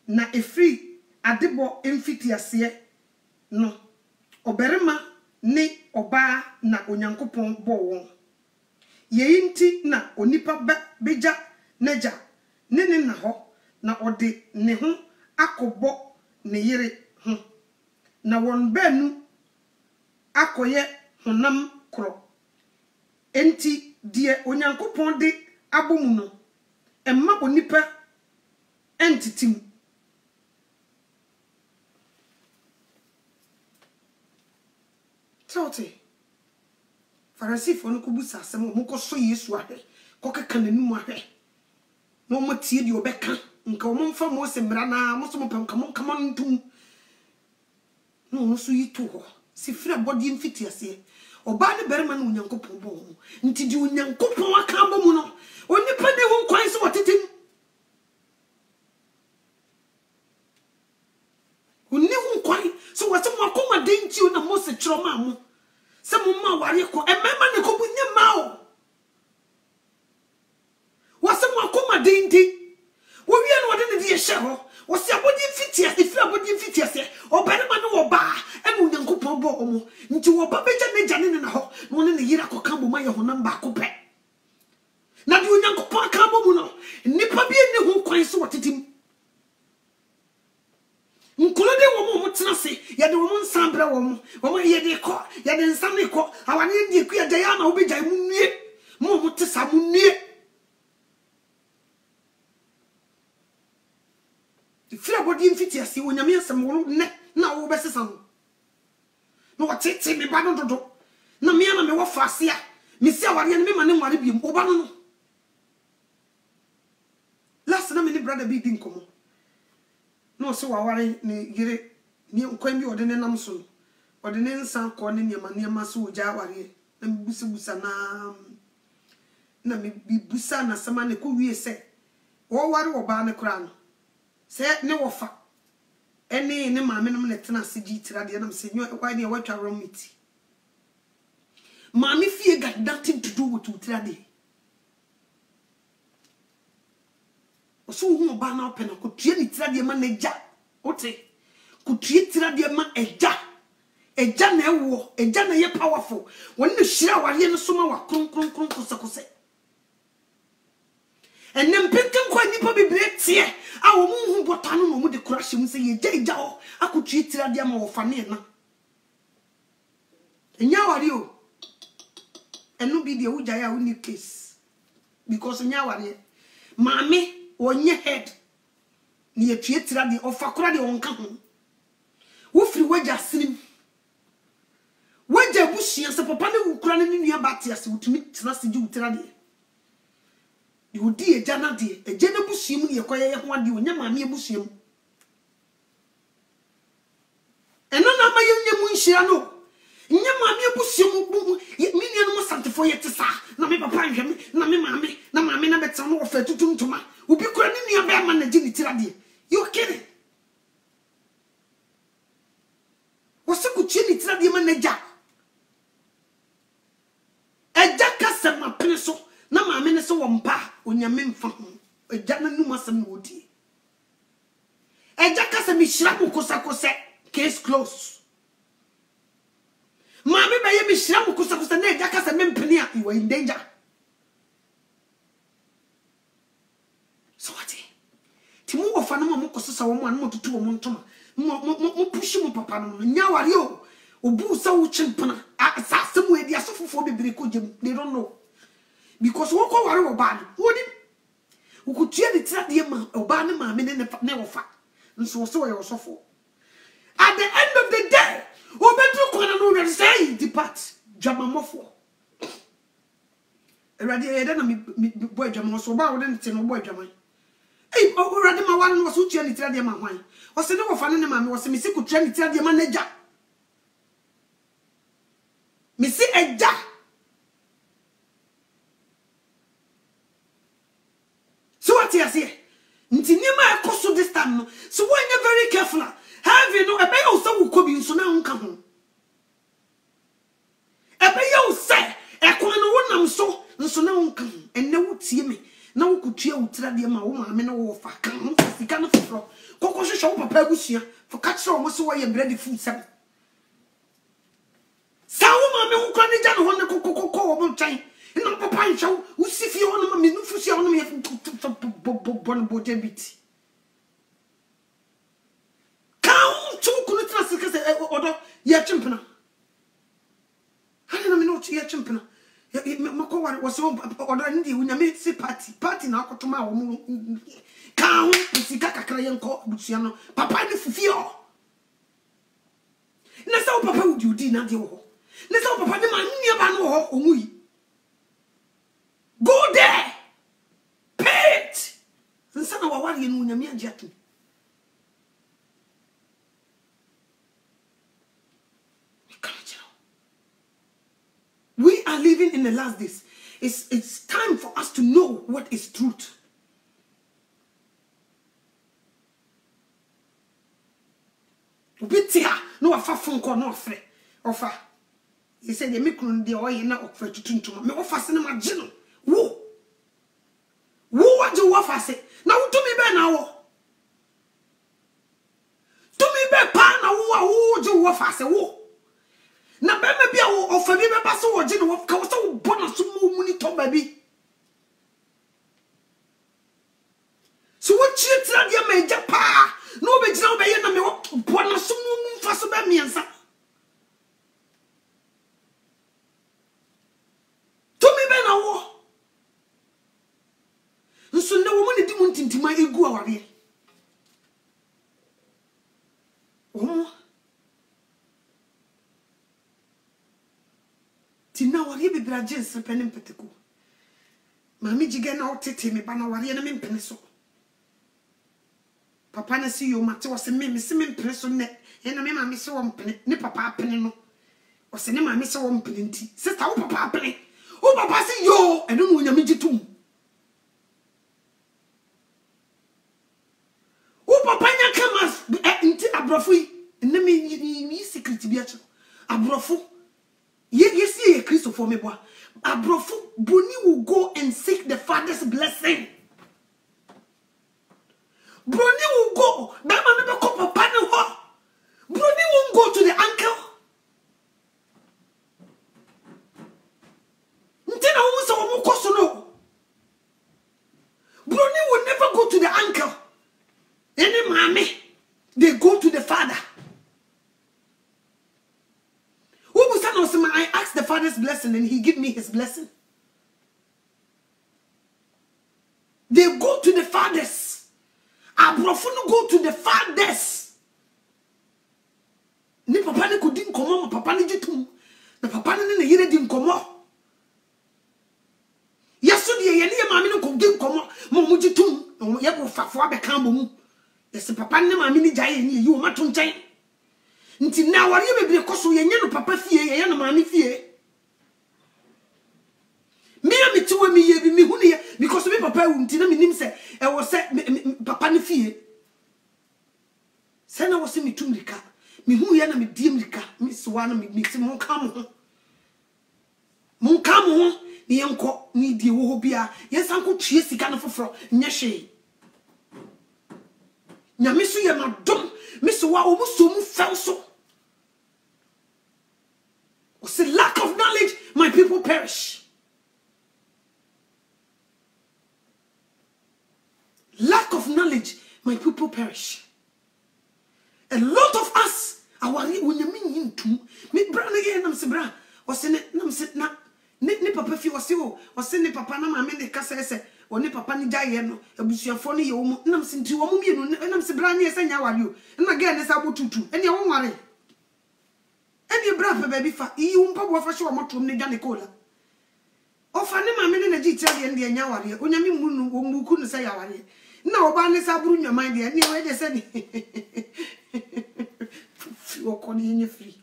na efri adebo emfitiase no oberema ne oba na onyankopon bo won yeinti na onipa beja neja nene na ho na ode ne ho akobo ne yire ho na won benu akoye honam kro enti die onyankopon de abom no emma onipa entitim toti Pharisee fo no kubusa asem mo ko so Yesu ahwe ko keka nanu ahwe no mo tie di obeka nka mo mfa mo se mra na mo so mo pam kamo kamo ntum no no so yitu ho si fira body mfiti ase oba ne berema no nyankopon bo ho nti di nyankopon aka bo mu no onipa de ho kwan so wotetim unni ho kwan so watemo akoma denchi o na mo se troma mo se mumma wari ko emema ne ko bunye mawo wase mo akoma dindi wo wie no de ne de hye ho wo se abodi mfiti ase fi abodi mfiti ase obanema ne wo ba enu nyankopon bo omo nti wo ba beja ne jane ne na ho no ne yira ko kambo ma ye ho namba ko pe na de nyankopon kambo mu no nipa bi ne ho kwan so wotetim nkulode wo mo mtenase ye de wo mo nsambre wo mo wo mo ye de ko ye de nsamne ko awane de ku ye de ya na obeja mu nue mo mo tesa mu nue ifira bodi mfiti ase wo nyame asem wo ne na wo be sesa no no tete me ba no dodo na me na me wo fase a me se aware ne me ma ne nware biem wo ba no no last na me ni brother bi bi nkomo no so waware ni gire ni kwan bi odene nam so odene nsan ko ne niam niam so oja ware na mi busa busa na na mi busa na sama ne ko wie se wo ware wo ba ne kra no se ne wo fa ene ne maame no ne tena se gi tira de na se nyo kwa ne wa twa romiti maame fie got nothing to do with tira de so hu ba na open ko tue ni tira de ma na ja ote ko tue tira de ma eja eja na ewo eja na ye powerful won na shira ware no soma wa kron kron kron kose kose enem pinkin kwa ni pa bible tie a wo mu hu bota no mu de crash mu se ye ja eja o akotue tira de ma wo fa ne na enya ware o enu bi de wo ja ya wo ni case because enya ware mame onye head ni etue tira de ofa kora de onka ho wo firi waja sinim waja bushia se papa ne wukura ne nua batia se wutumi tena se ji utira de de odi eja na de eja na bushia mu ne ekoye ye ho ade onye maame e bushia mu eno na ma ye mu nhira no nye maame e bushia mu mi ne no santifo ye tesa na me papa nhwe me na me maame na maame na betra no ofa tutum tuma ubi kura ni ni abema na jini tiradi you kidding wose ku jini tiradi ma neja eja kasa ma preso na ma amene so wo mpa onyame mfa ho eja na numa sam wodi Ejaka se mishramu kosa kosa. Case close. Mami ba ye mishramu kosa kosa. Ne ejaka se mempenia. You are in danger. So what? Timu wafanama mkosa sa wamu anu mtutu wamu ntoma. Mpushi mpapa nunu. Nyawari yo. Obu sa uchempana. Sa semu edi asofu fobi biriko jemu. They don't know. Because wako wari wabani. Wadi. Ukutuye di tira diye wabani mami ne wafa. Nso so ya wasofo. At the end of the day. Obetu kwa nanu ya say depart. Jamamofo. Eradi ya edena mi boy jama. Soba wadeni teno boy jama. Hey, already my one was who trained the man. Was a no fan in man, was a mistake to train the manager. Missy a jack. So what you say? Ntinima cost of this time. So when you're very careful, have you know a pay also who could be so now come home? A pay you say, a corner one so, and so now come, and they would see me. Na ukutia utira de ma wo maame na wo fa kan sika no fofro koko hwehwe papa agusua fo ka kire o mo se wo ye bread food sam sa wo maame wo kwani ja no ho ne koko koko wo mo twan na papa nhwe wo sifi ho no ma me no fusi ho no me bon bon debit kan tu ku no tra sika se odo ye chimpna hana na me no ye chimpna. Moko wari wasi oda ndi unyame si party party na akotoma wo mu kan sika kakra yenko butua no papa ni fufio na sa papa udi udi na de wo na sa papa ni ma nni ba no ho omui go there pit nsa na wawari ni unyame agi atu we are living in the last days. It's, it's time for us to know what is truth. Ubitia no afa funko no ofre ofa. He said the mikun de oye na ofre tutuntum. Me ofa se na magino. Wo. Wo what you ofa se? Na wo to me be na wo. To me be pa na wo wo you ofa se wo. Na be me bia wo ofa bi me ba so wo ji no ka wo so bonus mu ni to ba bi so wo chi tra dia me ja pa no be jina wo be ye na me wo bonus mu fa so ba mi ansa to mi be na wo nso na wo mo ne di mu ntintima egu aware wo Tina wari be brajins penim petiku. Mami jige na otete me bana wari na mempene so. Papa na si yo mate wose me me se mempene so ne. E na me mami se wo mpene, ne papa apene no. Wose ne mami se wo mpene nti. Sister wo papa apene. Wo papa se yo, eno no nyame jitum. Wo papa nya kamas nti abrofo yi, ne me ni secret bi acho. Abrofo You see, Christopher me boy. Abrofu Boni will go and seek the Father's blessing. Boni will go. That man never come Papa no ho. Boni won't go to the uncle. Ntina woman so woman koso no. Boni will never go to the uncle. Any mommy, they go to the Father. I asked the Father's blessing and he gave me his blessing. They go to the fathers. Abrofunu go to the fathers. Ni papa ni kudin komo, papa ni jitum. Na papa ni ne yire din komo. Yesu de ye ne maami ni kudin komo, mo mu jitum, ye go fafo abekan bo mu. Yesu papa ni maami ni jaye ni ye o matum jan. Nti na wari bebre koso ye nyano papa fie ye nyano mami fie me am tiwe me ye bi me hunu ye because me papa wu nti na me nim se e wo se papa ne fie se na wo se me tum lika me hunu ye na me diem lika me soa na me miti mon kam ho mon kam ho ne ye nko ne die wo ho bia ye sanko tue sika no foforo nyehwe Nyamisu ye madom. Miso wa omu somu felso. Ose lack of knowledge, my people perish. Lack of knowledge, my people perish. A lot of us, awari unyami yintu. Me bra nege nam se bra. Ose ne nam se na. Ne ne papa fi ose o. Ose ne papa na mame ne kasa ese. Oni papa ni jaye no ebusuafo ne ye omo nam se nti omo mienu nam se bra ne ese nya walio na ga ne sa botutu ene wo nware ene bra pe baby fa yi umpa bo fa she omotom ne dane kola ofa ne mame ne na ji tia de ne nya walio onyame munu omuku nu sa ya walio na oba ne sa buru nyaman de ne we de se ni wo koni ne free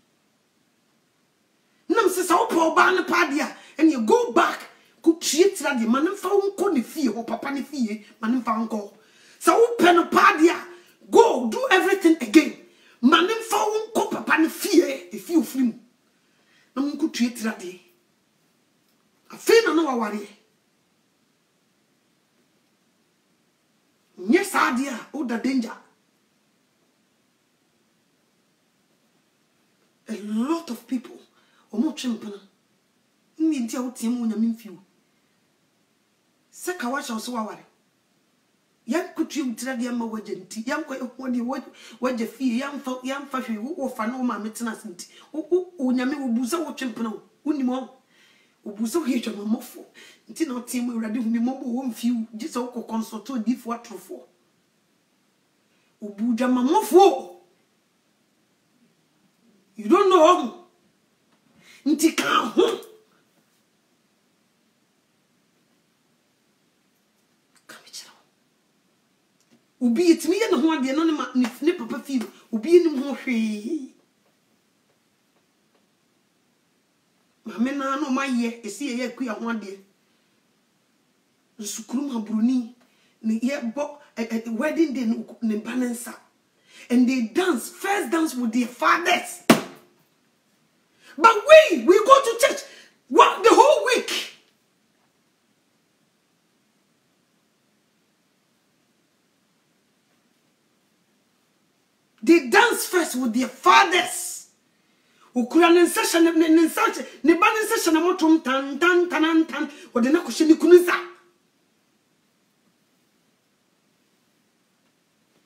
nam se sa oba ne pa dia ene go back. Kuchiye tira di manimfa unko ni fie ho papa ni fie manimfa unko sa upe no padia go do everything again manimfa unko papa ni fie e fie ofrim na munku tuye tira di afena no wawari nyesa dia o da danger. A lot of people omo chimpana mi ntia utimu nya mimfiu. Saka wacha uswaware. Yankutu mtradi ama waje nti. Yankwa ehodi waje fie yamfa yamfa hwe wo fa no ma maintenance nti. Wo onyame wo buza wo twempena wo. Unimo. Wo buza wo hwetwa mamofo. Nti na utimu urade humi mobo wo mfiu. Jisa wo konsoto difo atrofo. Wo buja mamofo. You don't know. Nti ka ho. Ubi it me and one the anonymous nipper perfume, ubi in more free. Mamma, no, my year, a sea queer one day. Sukruma Bruni, the year bought at the wedding day, balance up. And they dance, first dance with their fathers. But we, we go to church the whole week. They dance first with their fathers. Ukura session ne session ne ban session amotum tan tan tan tan odena kushini kunza.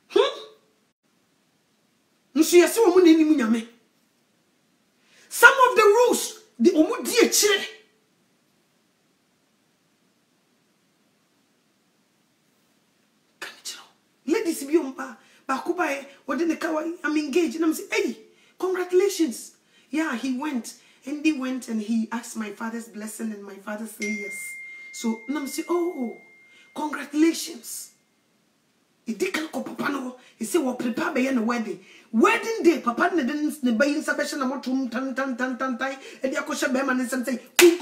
Hmm? Nsu yesi omu neni munyame. Some of the rules the omu die chire. Kamichiro. Ladies bi ompa Bakuba, what did the cowboy? I'm engaged, and I'm saying, hey, congratulations. Yeah, he went, and he went, and he asked my father's blessing, and my father said yes. So, and I'm saying, oh, congratulations. He didn't go, Papa no. He said, well, prepare by the wedding. Wedding day, Papa didn't buy in salvation. I'm not tan tan tan tan tan tan. And they are kosher beman and something. They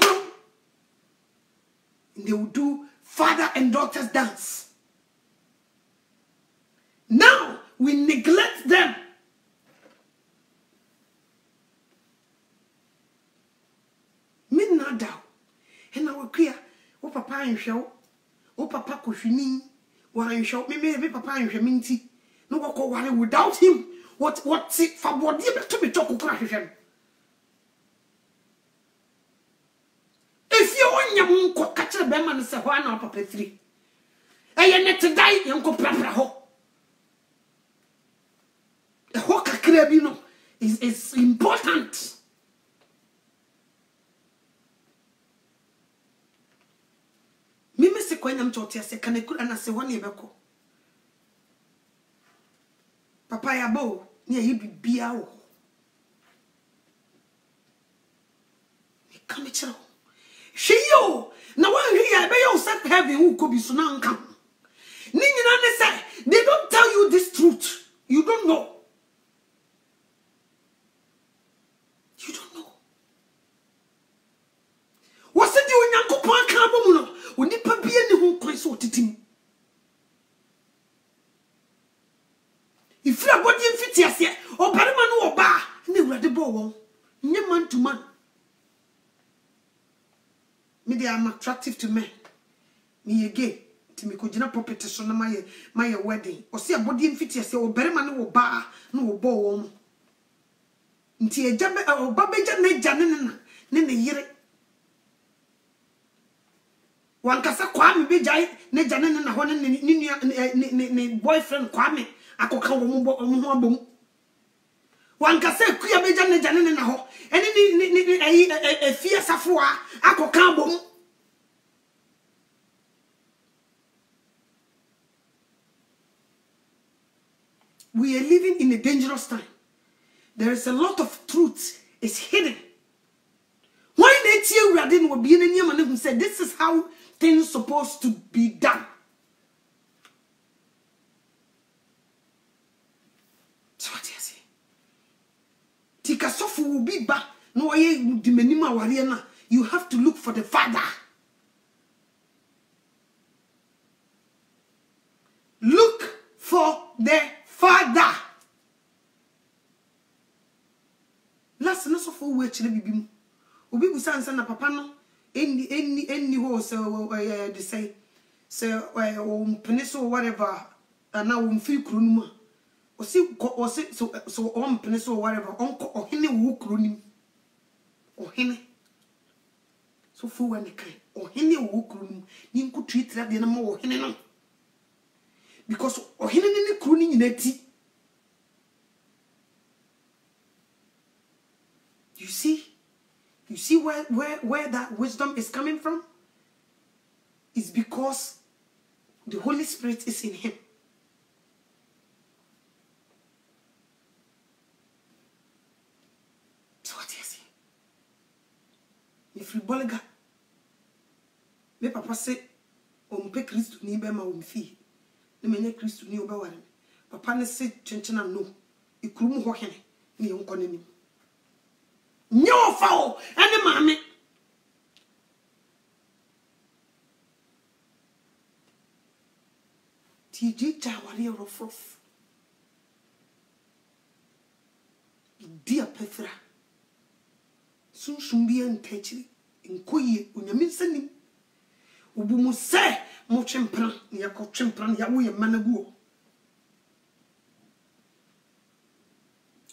will do father and daughter's dance. Now we neglect them. Me na daw. And our clear. O papa and show. O papa kushini. Why show me maybe papa and shaminti. No go worry without him. What what sick for what to be talk crash him. If you want your monko catch the beman and say why not papa three. And you need to die, you go prapra ho. The hoka krebino is is important. Mimi se kwanya mtotia se kanekula na se woni ebeko. Papa ya bo ni e bibia wo. Ni kamichao. Sheyo na wan hia be yo set heaven who could be so na nka. Ni nyina ne se they don't tell you this truth. You don't know. You don't know. What's it you nyanko pan kabomuno? Oni pa bie ne ho kwan so titim. Ifra body mfiti ase, obarema no oba, na urade bo won. Nye man to man. Me they are attractive to men. Me ye gay, Timi kujina property so na my my wedding. O si abodi mfiti ese o berema ne wo ba na wo bo wo mu. Nti eja be o ba beja na eja ne na ne ne yire. Wankasa kwa me beja na eja ne na ho ne ne ne boyfriend kwa me akoka wo mu bo mu ho abom. Wankasa kuya beja na eja ne na ho. Ene ni ni ayi afia safoa akoka abom. We are living in a dangerous time. There is a lot of truth is hidden. Why next year we are doing what being any man who said this is how things supposed to be done. So what you say? Tika sofu will be back. No, I the menima wariana. You have to look for the Father. Look for the Father, last no so for we chile bibim. Obi bu san san na papa no enni enni enni ho so eh de say so eh o mpene so whatever na wo mfi kru nu ma. O si o si so so o mpene so whatever onko o hene wo kru nim. O hene so for we ne kai o hene wo kru nim ni nku twitra de na ma o hene no. Because ohinene kru ni nyina ti. You see? You see where, where, where that wisdom is coming from? It's because the Holy Spirit is in him. So what do you see? If you boliga, me papa say, ompe Christu ni be ma omfi. Menye Kristo ni obaware papa ne se chenchena no ikrumu ho hene ne yonko ne ni nyo fao ene mame ti jita wali rofof dia pefra sun sumbia ntechiri nkoye onyame nsani ubu muse mo chempran ya ko chempran ya wo ye managuo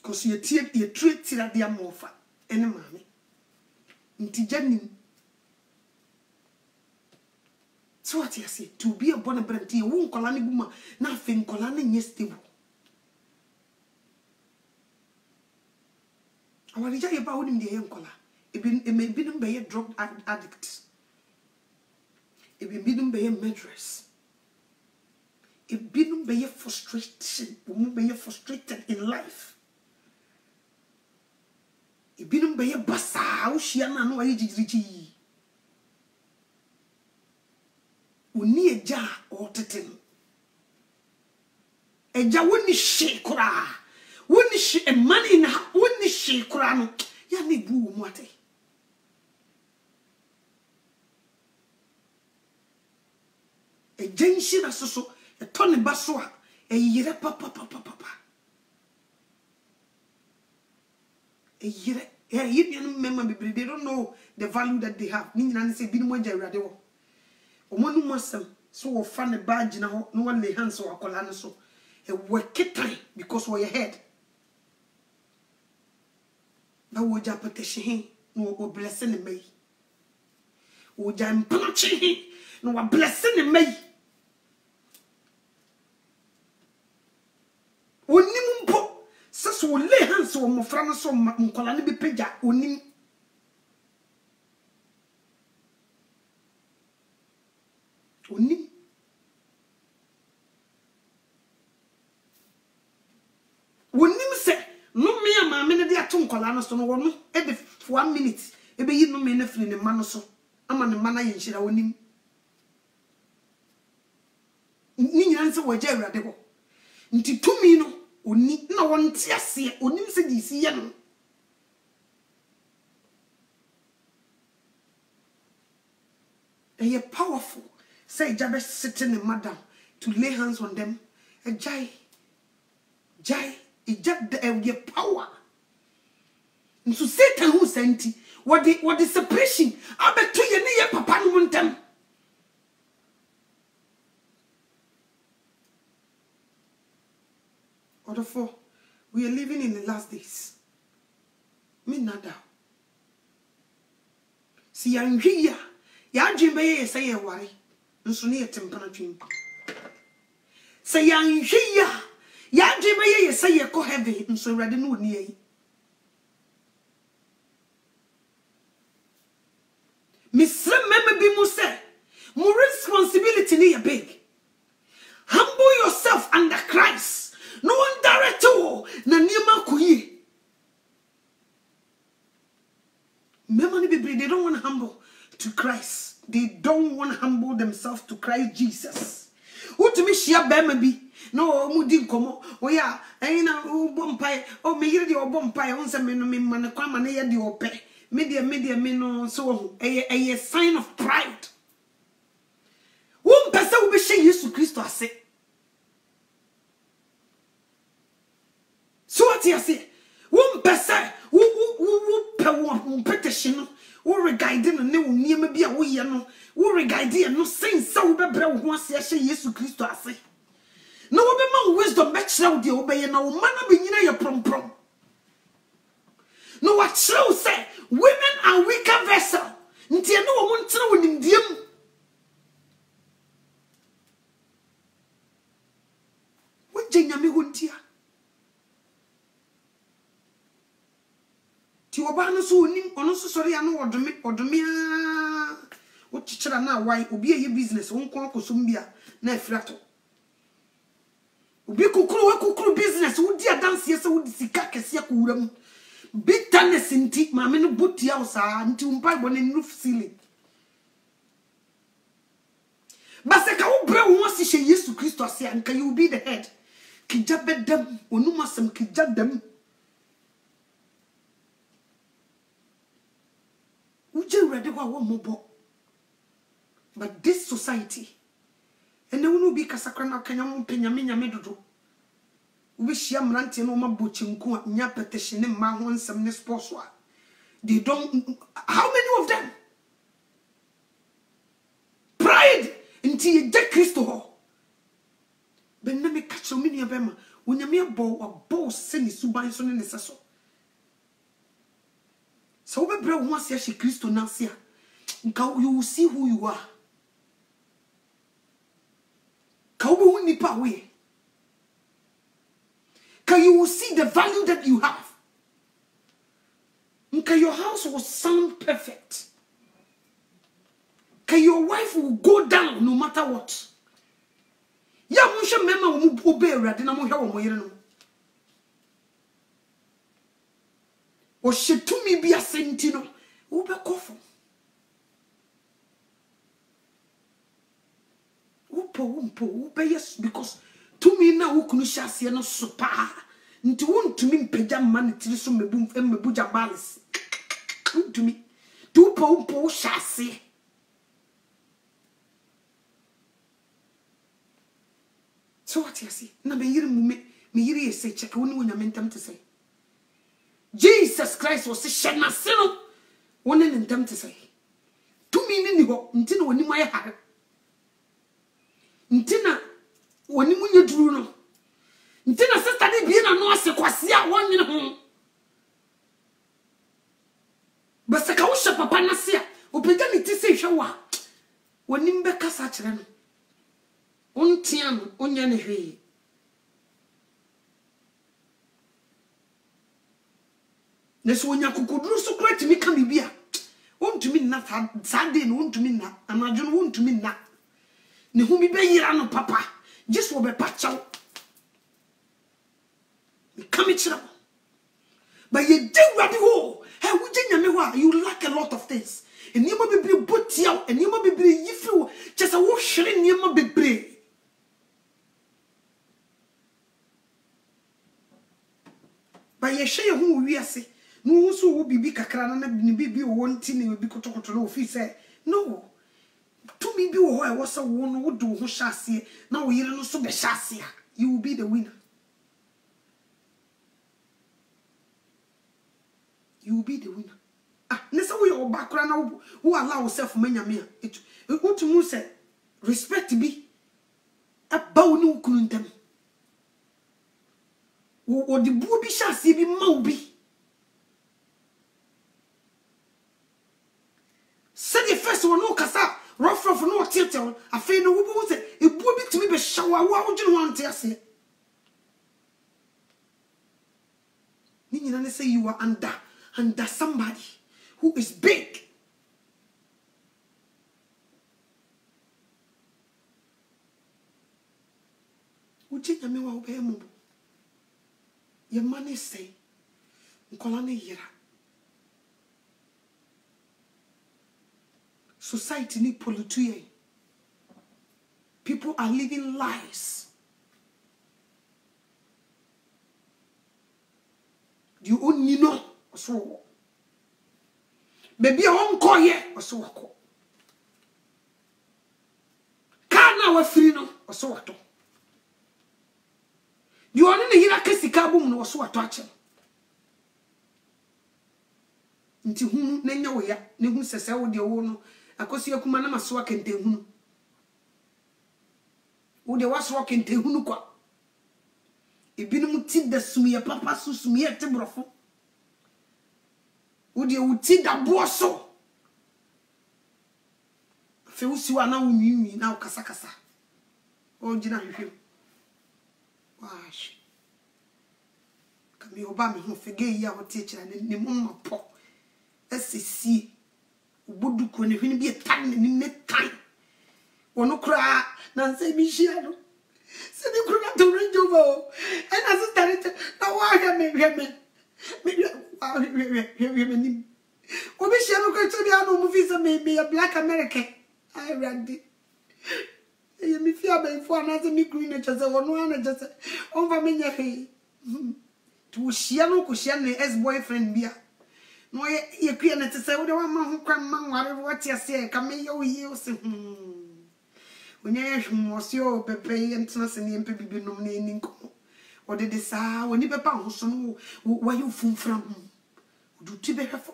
kosi etie ye treat la dia mofa ene mame ntijani so atia say to be a born brand ye wo nkola ne guma na fe nkola ne nye stable awali ja ye ba wo nim de ye nkola ebi ebi nim be ye drug addicts. Ebi num be madras. Ebi num be frustration. Ebi be frustrated in life. Ebi num be basa. Ushiana no ayi jigiriji. Uni eja otetem. Eja wuni shekura. Wuni she a man in ha. Wuni shekura no. Yani bu umate. A gentian asoso, a tony bassoa, a yere papa papa papa. A yere, a Indian member, they don't know the value that they have. Nina say, Bin Waja Radio. Omanu Muslim, so a fan a badge in a no one lay hands or a colana so. A wicked time because we're ahead. But would ya petition no blessing me? Would ya impunching no a blessing me? Onim po saso wo le hands wo mofra no so nkola ne bepeja onim onim onim se no me ama me ne de ato nkola no so no wono e de one minute e be yi no me ne firi ne ma no so ama ne ma na ye nhyira onim ni nyanse wo je awrade ko nti tumi no oni na won ti ase onim se di si ye no they are powerful say Jabez sitting in madam to lay hands on them a jai jai eject the power nso Satan who senti what the what the separation abetu ye ne ye papa no ntem or the four. We are living in the last days. Me nada. Si yangia, ya jimbe say a worry. Nsuni a temperature. Say yangia, ya jimbe say a co heavy, and so ready no near. Miss Remember be Muse. More responsibility near big. Humble yourself under Christ. No one direct you. Na nima kuyi. Many people, they don't want humble to Christ. They don't want humble themselves to Christ Jesus. Who to me share bema bi? No, mudi komo. Oya, ayina obompai. O me yiri di obompai. Onse me no me manekwa maneya di ope. Media media me no so. Aye aye sign of pride. One person will be share Jesus Christ to say. So what he say? One person who who who petition, who regarding the new name be a way no, who regarding no sense so be brew who say Jesus Christ to say. No be man wisdom match now the obey na man be nyina ye prom prom. No what show say women are weaker vessel. Nti e no won tena wonim diem. Ti oba no so onim ono so sori ano odome odome a o chichira na wai obi e business won kon akosom bia na afirato obi kokuru we kokuru business wo dia dance yesa wo disika kese akowuram bitterness nti mame no botia wo saa nti umpa bo ne roof ceiling baseka wo bre wo si she Yesu Kristo ase anka you be the head kijabedam onumasam kijadam. But this society, and they will be Casakrana Kanyam Penyamina Medodo. Wish Yam Rantinoma Buchinku, Nyapetition, and Mahon Samnes Poswa. They don't. How many of them? Pride until you get Christo. But let me catch so many of them when you mere bow or bow send his subinson in the sasso. So we bring one say she Christ now say you will see who you are. Ka we won nipa we. Ka you will see the value that you have. Nka your house will sound perfect. Ka your wife will go down no matter what. Ya mun she mema wo mu obey Awurade na mo hwa wo yere no. O shetumi bi asentino wo be kofo wo po wo be yes because to me na wo kunu shase no sopa nti wo ntumi mpega man tiri so mebu mebu jabales ntumi tu po wo po shase so what you see na be yiri mu me me yiri ese cheke wo no nyamentam te say Jesus Christ was a shenna seno. One in them to say. Two meaning you until when you my heart. Until when you drew no. Until a sister being a no sequasia one in home. But Sakausha Papa Nasia, who pretended to say Shawa. When Nimbeka Sachren. On Tian, on Yanhui. Nes wonya kokudru so kra timi ka bibia wontumi na sade no wontumi na anadwo no wontumi na ne hu bibia yira no papa just wo be pachaw me come chira but you do what you hey wo je nyame ho you lack a lot of things and you must be botiaw and you must be yifriwo just wo hwere ne ma bebre but you share who we are say. No, so will be kakra na bibi won ti na bi kotokoto na ofi say no to me bi wo e wo say wo no do ho shase na wo yire no so be shase you will be the winner you will be the winner ah na say wo your bakra na wo allow yourself manyame a it to mu say respect bi abawo ni ukunu ntem ou di boubi chassi bi maubi. C'est des fesses ou non kasa, rough rough no tete, a fait no wubuse, et boubi tu me shawa ou d'une one terse. Nini say you are under under somebody who is big. Ujinya mewa ube mubu. Yemane say, nkolane yira. Society ni pollutuye. People are living lies. You only know so. Maybe onko ye so wako. Kana we free no so wato. You are in a hira kesika boom no so atwache. Nti hunu nenya wo ya ne hu sese wo de wo no akosi akuma na maso akente hunu. Wo de waso akente hunu kwa. Ibinum ti da sumye papa so sumye te brofo. Wo de wo ti da bo so. Fe wo si wa na wo nwi na wo kasa kasa. O jina hwehwe. Wash. Kami oba me ho fege ya ho teacher ne mumma po. Esisi. Obodu ko ne hwene bi etan ne ne tan. Wono kra na se bi hia no. Se de kra to rejo bo. En aso tarete na wa ga me hwe me. Me wa hwe me ni. Obi hia no ko to bi anu mu visa me be Black America. I ready. Et me fia ben fo anaze mi green chese wono anaze on va me nyafe tu shia no ko shia ne ex boyfriend bia no ye ye kwia ne tese wo de wa ma ho kwan ma nware wo tie se ka me yo yi o se hm onye hmo se o pepe entna se ne mpe bibi no ne ni ko o de de sa woni pepa ho so no wa yo funfram du ti be hafo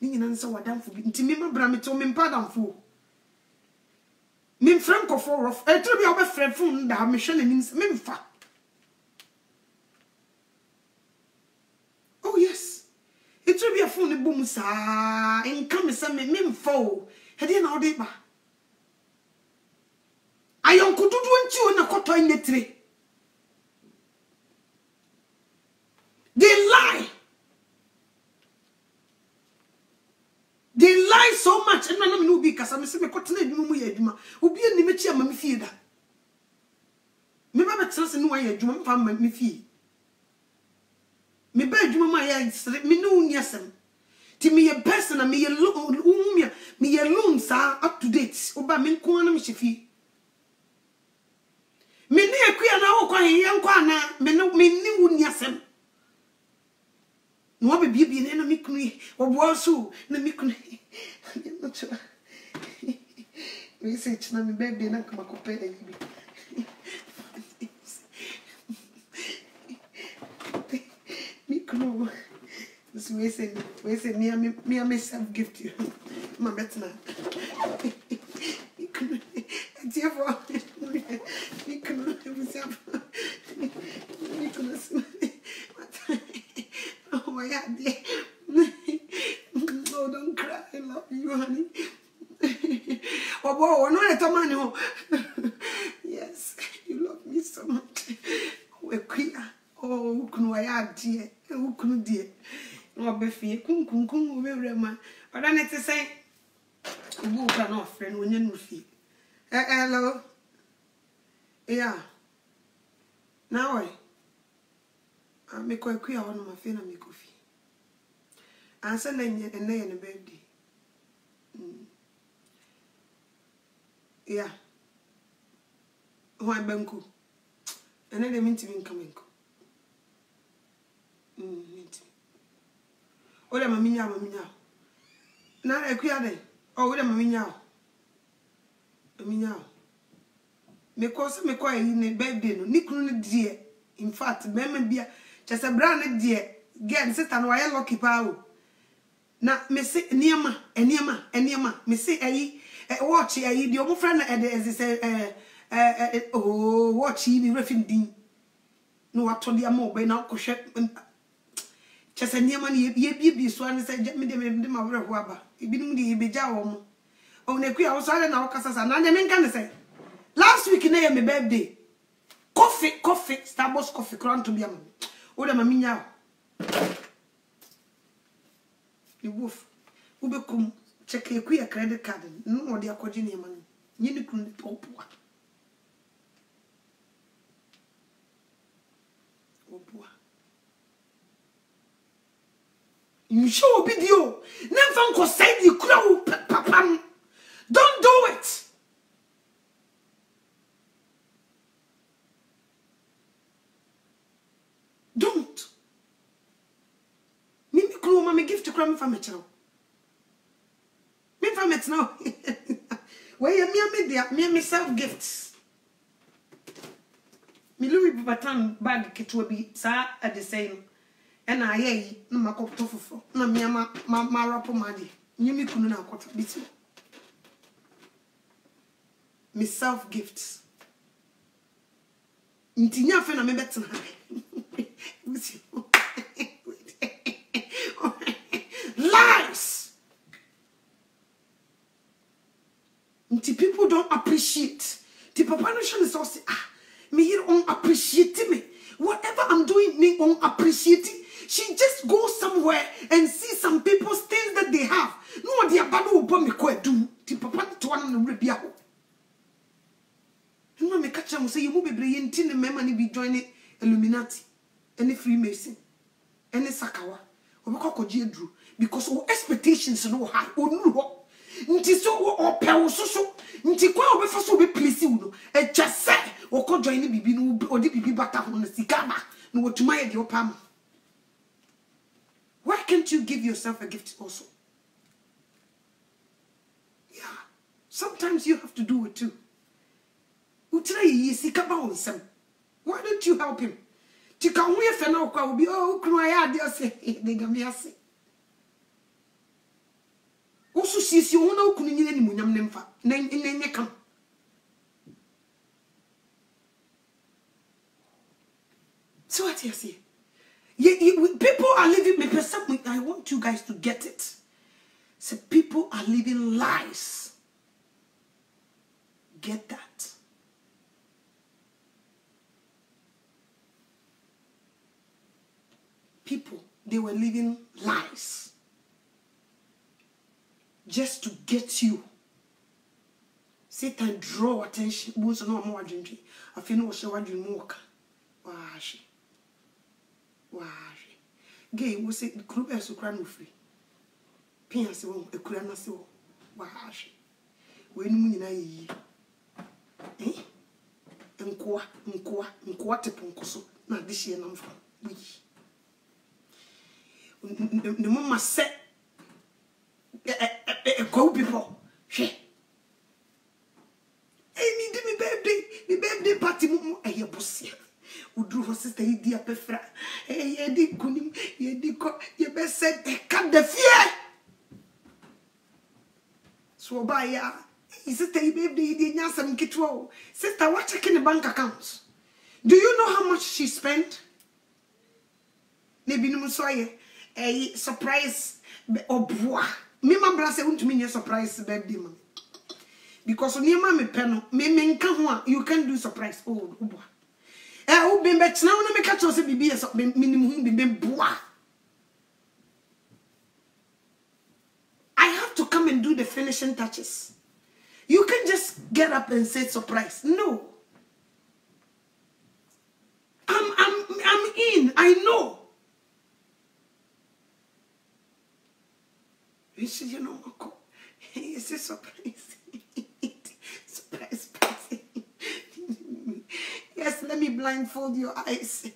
ni nana so wadamfo bi ntimi ma bra me to me mpa damfo. Min franco for off, et tu as fait fond d'un Michel et même fa. Oh yes, et tu as fait un boum ça, et comme ça, même faux, et bien en débat. Ayant coutu un tue un coton et des traits. They lie. They lie so much. And na me no be kasa me say me kotene adwuma mu ye adwuma. Obi ani me chia ma me fie da. Me ba betra se no ye adwuma mfa ma me fie. Me ba adwuma ma ye sere me no unyasem. Ti me ye person na me ye umumia, me ye loan sa up to date. Oba me nko na me chefi. Me ne akua na wo kwa ye nko ana me no me ni unyasem. No baby be na me kunu obo so na me kunu me say na me baby na ka makopela yibi me kunu this me say me say me me me self gift you ma betna me kunu dear for me kunu me say me kunu oh my God, dear. Oh, don't cry. I love you, honey. Oh, boy, no, let a man know. Yes, you love me so much. Oh, queer. Oh, no, I had dear. Oh, no, dear. Oh, Buffy, come, come, come, we're man. But I need to say, you can offer and when you feel. Hello. Yeah. Now, I. I make a queer on my fin and make coffee. I send a name and baby. Yeah. Why banku? And then they mean to be coming. Oh, the mamina, mamina. Now a queer day. Oh, the mamina. Mamina. Make us make quiet in a baby, Nicola dear. In fact, Mamma Bia. Just a brand dear, get set and wire lucky pow. Now, Miss Niama, and Niama, and Niama, Miss Aye, watch ye, the old friend, as they say, oh, watch ye, refin ding. No atodi amo be na kɔhwɛ kyɛsɛ nneɛma ne ye bibi so an sɛ me de me de ma wrɛ ho aba ebinom de ye begya wɔ mo o na ku ya wo so ale na wo kasa sa na de me nka ne sɛ last week na ye me birthday coffee coffee Starbucks coffee kran to biam wo de ma minya ni woof wo be kum check ku ya credit card no wo de akɔgye nneɛma no nyi ne kun popoa you show video. Never go say the crow, papa. Don't do it. Don't. Me me crow, mama give to crow me for me now. Me for me now. Why you me me there? Me myself gifts. Me Louis Vuitton bag that will be sa at the same. And I hear you, no matter what you no me ma ma ma rapo madi. You me kuno na kota bitu. Me self gifts. Inti ni afe na me betu lies. Inti people don't appreciate. Ti papa no shani sauce. Ah, me here on appreciate me. Whatever I'm doing, me on appreciate it. She just goes somewhere and see some people's things that they have. No, they are bad. Oh, but me quite do. The papa to one and ready out. And when me catch him, say you will be brilliant. The member will be joining Illuminati, any Freemason, any Sakawa. We will call Kojidru because our expectations are high. Oh no, until so our parents so until when we first we place you, and just say we call joining Bibi no, or the Bibi bata on the Sikama. No, what you might do, Pam. Why can't you give yourself a gift also? Yeah. Sometimes you have to do it too. Why don't you help him? Also, see you know, couldn't you any munyam nemfa? Name in the camp. So, what do you say? Yeah, yeah, people are living. Me person, I want you guys to get it. So people are living lies. Get that. People, they were living lies just to get you. Satan draw attention. Who's no more drinking? I feel no show. I drink more. Wash. Wow, gay will say the group as a crown free. Pians won't a crown as well. Wash. When moon in a eh? Unqua, unqua, unquate poncoso, not this year number. We. The mama said a go before. She. Amy, did me birthday, me birthday party, a year pussy. Udru ho sister idi apefra eh ye di kunim ye di ko ye be said e ka de fie so ba ya sister baby idi nya sam kitwo sister what check in the bank accounts do you know how much she spent ne binum so aye eh surprise obwa me ma bra say untu me surprise baby mama because oni ma me pe no me me nka ho a you can do surprise oh obwa eh o bimbe tina wona me catch say bibi so minimum bimbe boa I have to come and do the finishing touches. You can just get up and say surprise. No. I'm I'm I'm in. I know. You should you know Mako. It's a surprise. Surprise. Yes, let me blindfold your eyes.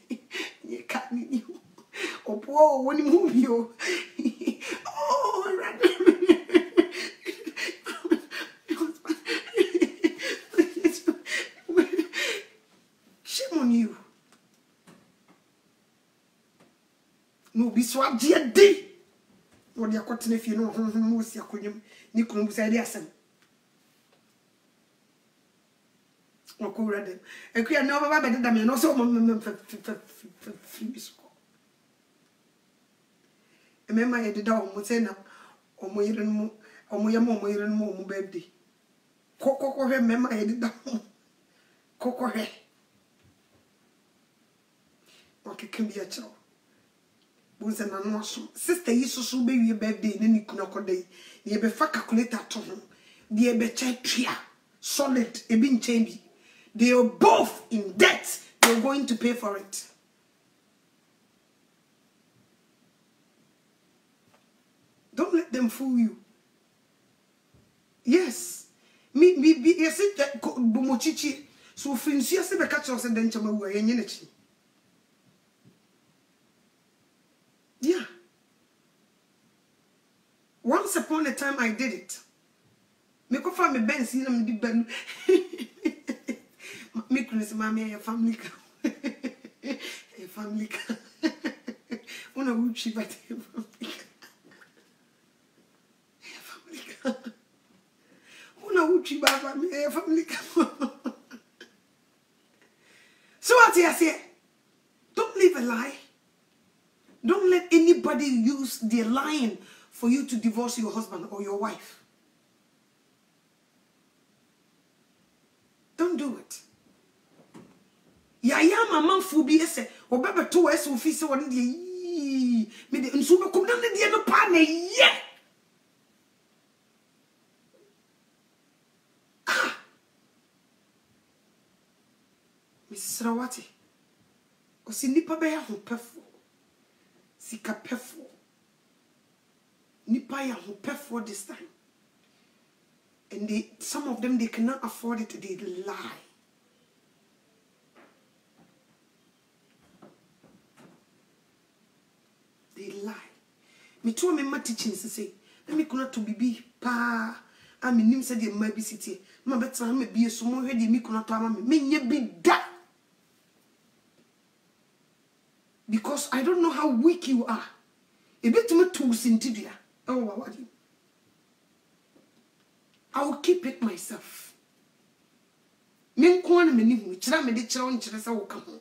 You can't need you. Oh, whoa, when you move you. Oh, right. Shame on you. No, be swab, dear day. What you're cotton if you know who was your queen. Nicholas, I on couvre dem. Et puis on ne va pas bêter d'amis, non seulement même et même il y a des dents au musée non, au moyen mo, au moyen mo, au moyen mo, au moyen bébé. Coco couvre même il y a des dents, coco couvre. On peut combien de temps? Vous êtes un noirçon. Si c'était ici sous bébé bébé, il n'y connaît qu'un day. Il est bien fait calculer à ton, il est bien tiré. Solid, a bin change. They are both in debt. You're going to pay for it. Don't let them fool you. Yes. Me me be yes it bomochichi. So finsi yes be catch us and then chama we yenyenechi. Yeah. Once upon a time I did it. Me ko fa me ben si na me di ben me cruise ma me family ka e family ka una uchi ba te family ka family ka una uchi ba ba me family ka so what I say, don't live a lie, don't let anybody use their lying for you to divorce your husband or your wife. Don't do it. Yaya mama fubi ese obebe to ese ofisi won de me de nsuba kum na de no pa na ye. Ah. Missus Rawati. O si nipa be ya ho pefo. Sika pefo. Nipa ya ho pefo this time. And they, some of them, they cannot afford it. They lie. They lie. Me too. Me ma teaching to say. Let me kuna to bibi pa. I me nim say the ma bi city. Ma better me be so mo head me kuna to ama me. Me nye bi da. Because I don't know how weak you are. E bit me too sintidia. Oh wa wa di. I will keep it myself. Men kwana meni hu, kira me de kira on kira sa wo ka ho.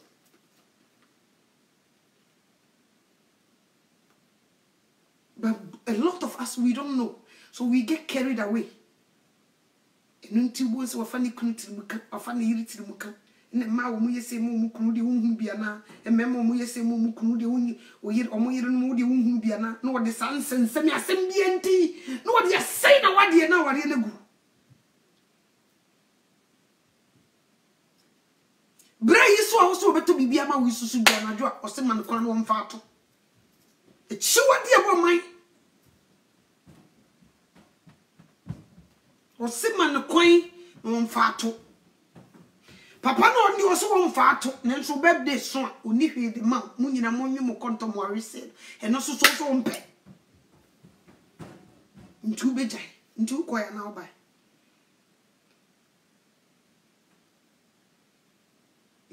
But a lot of us, we don't know. So we get carried away. Enunti wo se wa fa ni kunu tiri muka, wa fa ni yiri tiri muka. Ne ma wo mu yese mu mu kunu de wo hu bia na, e me ma wo mu yese mu mu kunu de wo nyi, wo yiri omo yiri no wo de wo hu bia na, na wo de san san san mi asem bia nti, na wo de sei na wo de na wo de na gu. Bray is also better to be Biama with Susan Joa or some man called one fatto. It's sure dear woman. Or some man coin one fatto. Papa no only also one fatto, and so bad day son, only the man, moon in a monum contomary said, and also so on pet. In two bejay, in two quiet now by.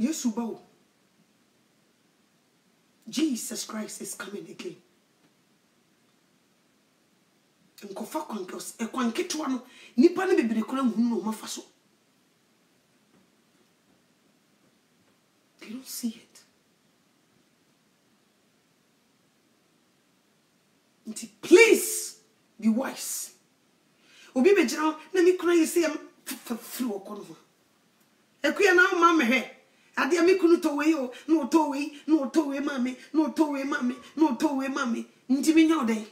Yesubo. Jesus Christ is coming again. Nkofa kwankos e kwanketwa no nipa ne bebere kora hu no mafa so. You don't see it. Nti please be wise. Obi be jira na mi kora yesi am fru okoro ho. Ekuya na ma me he. Adia me kunu to we o no to we no to we mami no to we mami no to we mami nti me nya odan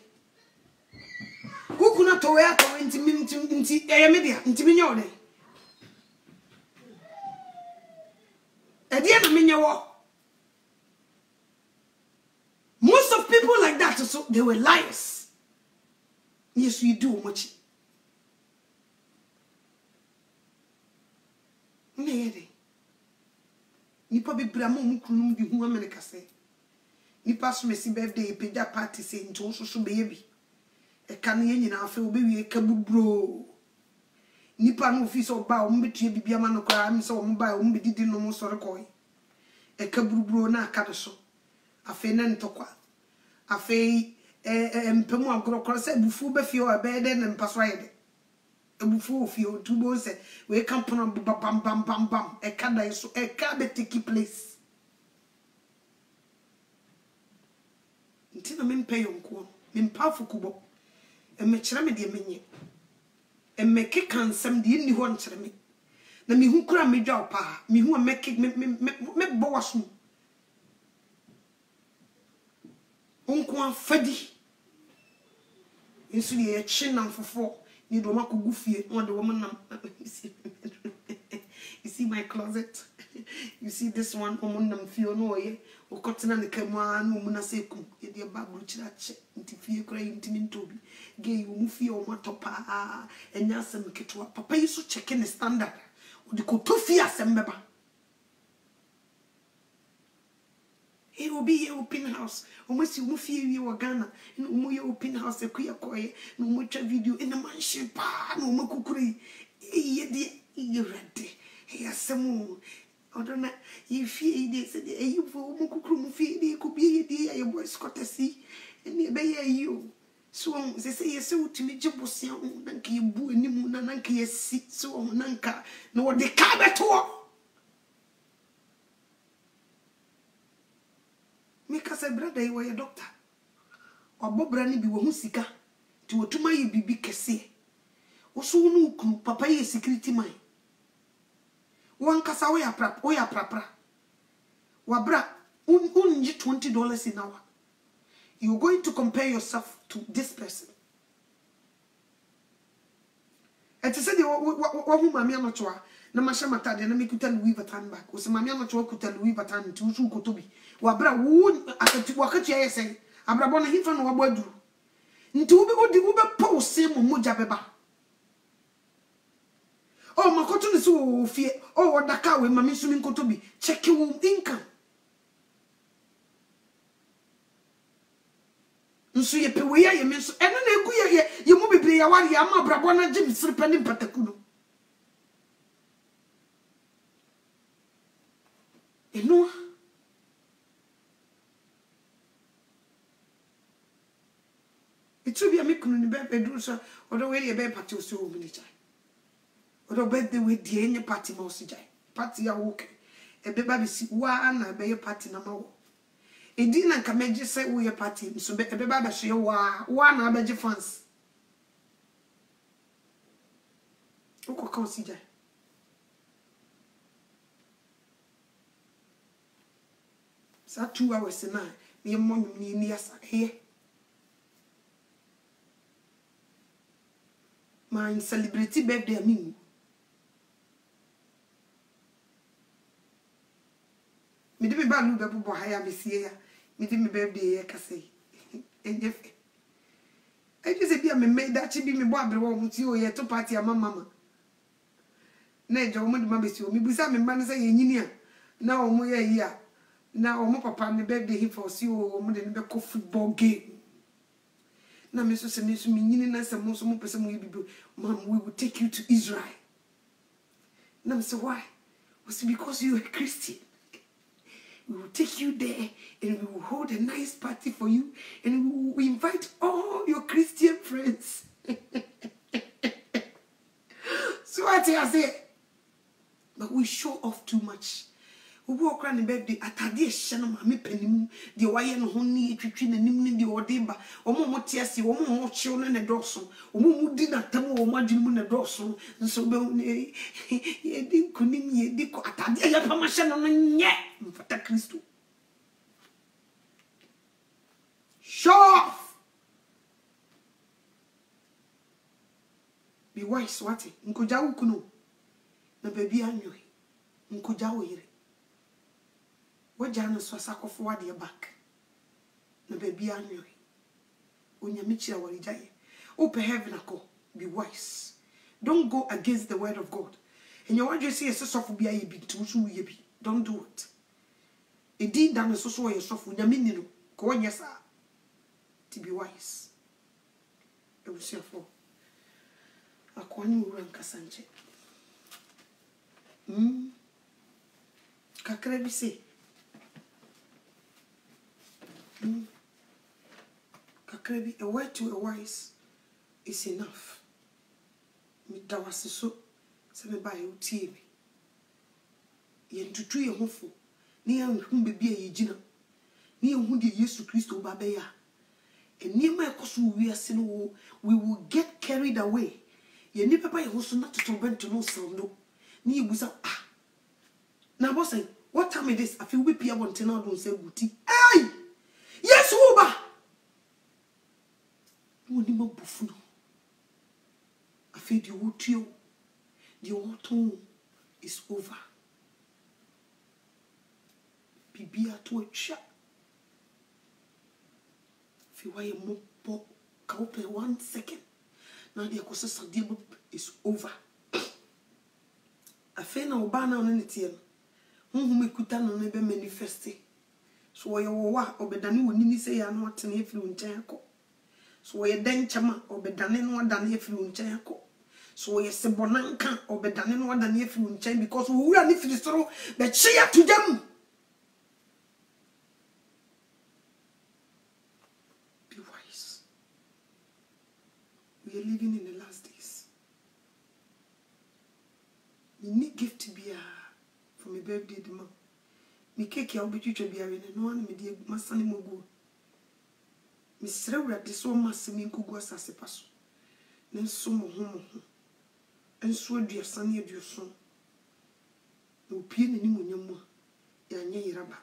kukuna to we ato we nti mim nti eye me dia nti me nya odan adia na me nya wo. Most of people like that, so they were liars. Yes, we do much ne. Nipa be bramo mu kunum bi hu amenika se. Nipa so mesi birthday peja party se nto so so be ye bi. E ka no ye nyina afa obewie ka bubro. Nipa no fi so ba o mbetue bibia ma no kra am so o mba o mbedidi no mo sore koy. E ka bubro na aka do so. Afa na ntokwa. Afa e mpemu agoro kra se bufu be fi o e be de ne mpa so ayede. Ebufu of you two boys, we come from bam bam bam bam. A card is a card that take place. Until I mean pay on call, mean powerful cubo, and me chame de menu, and me kick and some the only one chame. Na mi who cram me jaw pa, me who make kick me boasum. Unquan faddy. Insu ye chin and for four. You see my closet. You see this one. Omunam fiono ye. O cotton and the Kaman, Omunasekum, Edia Babu Church, Intifia crying Timintobi, Gay Mufi or Matopa, and Yasam Ketua. Papa used to check in the standard. Or the Kotufia Sembeba. It will be your open house. Almost you move here, you are Ghana. No more your open house, a queer coy, no much video in a mansion, pa, no more cookery. Ye, you're ready. Here's some more. I don't know if ye said, you for Mokukrum, they could be a dear, your boy's courtesy, and they bear you. So they say, so to me, Jabosian, Nanki, Boo, and Nimun, and Nanki, seat, so Nanka, nor the cabet walk. Make us a brother, you were a doctor. Or Bob Brandy be one sicker to a two my baby case. Or so no, papa is security mine. One cassaway a prap, oya prapra. Wabra, un un twenty dollars an hour. You're going to compare yourself to this person. And to say, oh, mammy, I'm not sure. Namasha matadi na mikuta Louis Vuitton bag. Usimamia na chuo kuta Louis Vuitton tuju kutobi. Wabra wun akati wakati ya yeseng. Abra bana hifa na wabwedu. Nti ube odi ube pa usemu moja beba. Oh makoto ni su fie. Oh wadakawe mami sumi kutobi. Cheki wum income. Nsu ye pewe ya yemensu. Enene kuya ye yemubibi ya wali ya ama abra bana jimi siripeni mpatekulu. No. It should be a make on the bed, do so, or the way a bed party was so miniature. Or the bed the way the any party mossy party are okay. A baby see one, I bear party number one. A dinner can make you say we are party, so a baby say one, I beg your fans. Who could consider? That two hours a night, me a morning near here. My celebrity birthday, I mean. Me did me bad look up for higher this year. Me did me birthday, I can say. And if I just be a maid that she be me barber with you, yet to party, my mamma. Nay, John, my mamma, me beside me, man, say, engineer. Now, we are here. Now, my papa ne birthday he for see oh, my ne be football game. Now, me so se me so me nyine na se mo so mo pese mo yibibo. Mom, we will take you to Israel. Now, me say why? Was because you are Christian. We will take you there and we will hold a nice party for you and we will invite all your Christian friends. So what I say? But we show off too much. Walk round the birthday at a dear Shannon, my penny, the wire honey, between the nimni, the ordeba, or more tears, or more children, a dorsal, or more dinner, or margin, a dorsal, and so bony, ye didn't condemn ye, Dico, at a dear permission on yet, but a crystal. Show off! Be wise, what? Nkojawu kuno. The baby annually. Nkojawu. What Janus was sack of what your back. No baby, I knew. When you meet your die, open heaven, I call. Be wise. Don't go against the word of God. And you want to say a soft be a bit too soon. Don't do it. It did done a social yourself with your meaning. Go on, yes, sir. To be wise. It was your fault. I can't even rank a Sanchez. Hm. Cacrebi say. Mm. Kakrebi, a word to a wise is enough. mitawasi so se me ba ye utie bi ye ntutu ye hofo ni ye humbe bi ye gina ni ye hunde Yesu Kristo ba be ya eni ma ekoso wi ase no we will get carried away ye ni papa ye hoso na to bento no so no ni ebusa ah na boss say what time it is afi we pia wonte na don say buti ay Yesu ba woni mo bufu afi di wutio di woton is over bibia to atwa fi waye mo po kaupe one second na di akosa di mo is over afi na obana one netie honhum ekuta no ne be manifeste so wo ye wo wa obedane woni ni se ya no atene efiri unchen ko so wo ye denchama obedane no odane efiri unchen ko so wo ye sebonanka obedane no odane efiri unchen because wo wura ni firi soro be chia to them be wise we are living in the last days you need gift be a for my birthday tomorrow. My cake I will be to be having. No one me dey masani mogu. Me srewa dey so masani nkugu asase paso. Nenso mo homo. Enso du asani du son. No pie neni mo nyamwa. Ya nya iraba.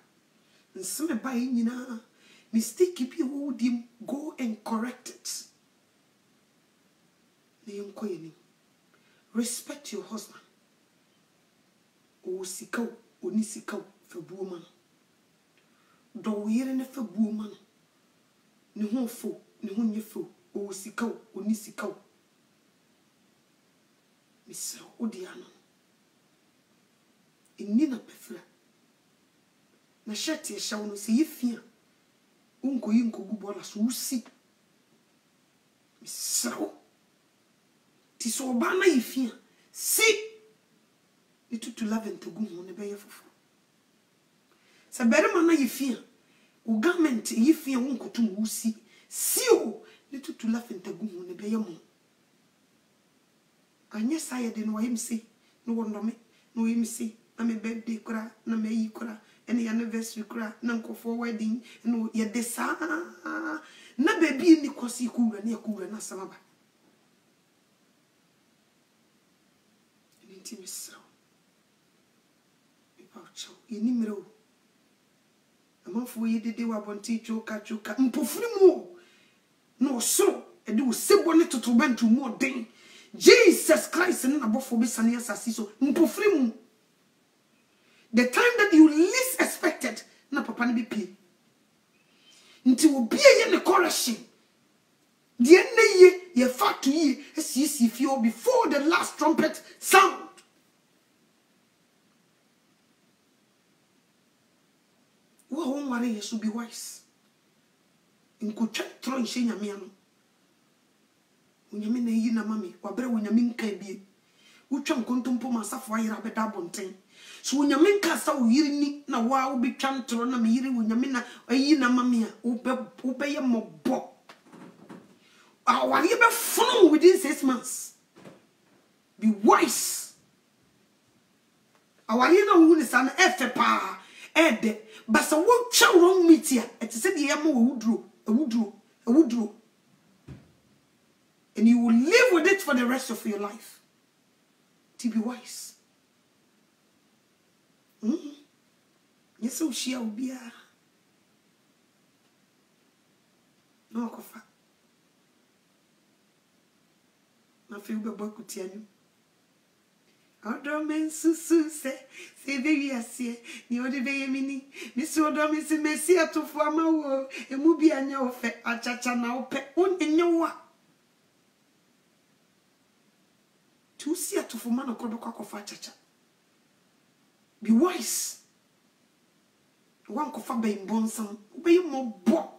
Nseme ba yi nyina. Mistake bi wo dim go and correct it. Ne yonko yeni. Respect your husband. O sikaw oni sikaw fa buoma do wire ne fa buoma ne ho fo ne ho nyefo o sikaw oni sikaw misra odiano inni na pefra na shati e shawo no se yefia unko yinko gubola so usi misra ti so bana yefia si et tout tu laves te goût on est bien fofo ça belle mana yefia ou garment yefia on ko tu usi si o et tout tu laves te goût on est bien mo anya ça y a de no imsi no wondome no imsi na me birthday kura na me yi kura and your anniversary kura na nko for wedding no ye de sa na baby ni kosi ku wura na ku wura na samaba ni timisa il n'y a pas de foyer de déwa bon ticho kachuka. M'poufrimo. No so. Et de vous sebonner tout le monde tout mort ding. Jesus Christ n'a pas phobie sania sassiso. M'poufrimo. The time that you least expected, na papa ne be. Nti wo bia ye ne correction. The ene ye ye fact ye as you see few before the last trumpet sound. Who marry you should be wise. In kucha tron shenya miano. Unyame na yi na mami. Wabre unyame nka bi. Utwa nkontompo masafo ayira beda bonten. So unyame nka sa uyiri ni na wa ubitwa ntro na meyiri unyame na ayi na mami a ube ye mobo. Awari be funu within six months. Be wise. Awari na wu ni sana efe pa. Ede but so won cha wrong meet here it said the am wudro wudro wudro and you will live with it for the rest of your life to be wise mm yeso shia ubia no kofa na fi ube boku tianu Odomen susu se, se bebi asye, ni odebeye mini. Misi odomen si mesi atofu ama wo, emubi anya ofe, achacha na ope, on enyewa. Tu usi atofu mano kodo kwa kofa achacha. Be wise. Wan kofa be imbonsan, ube yu mobo.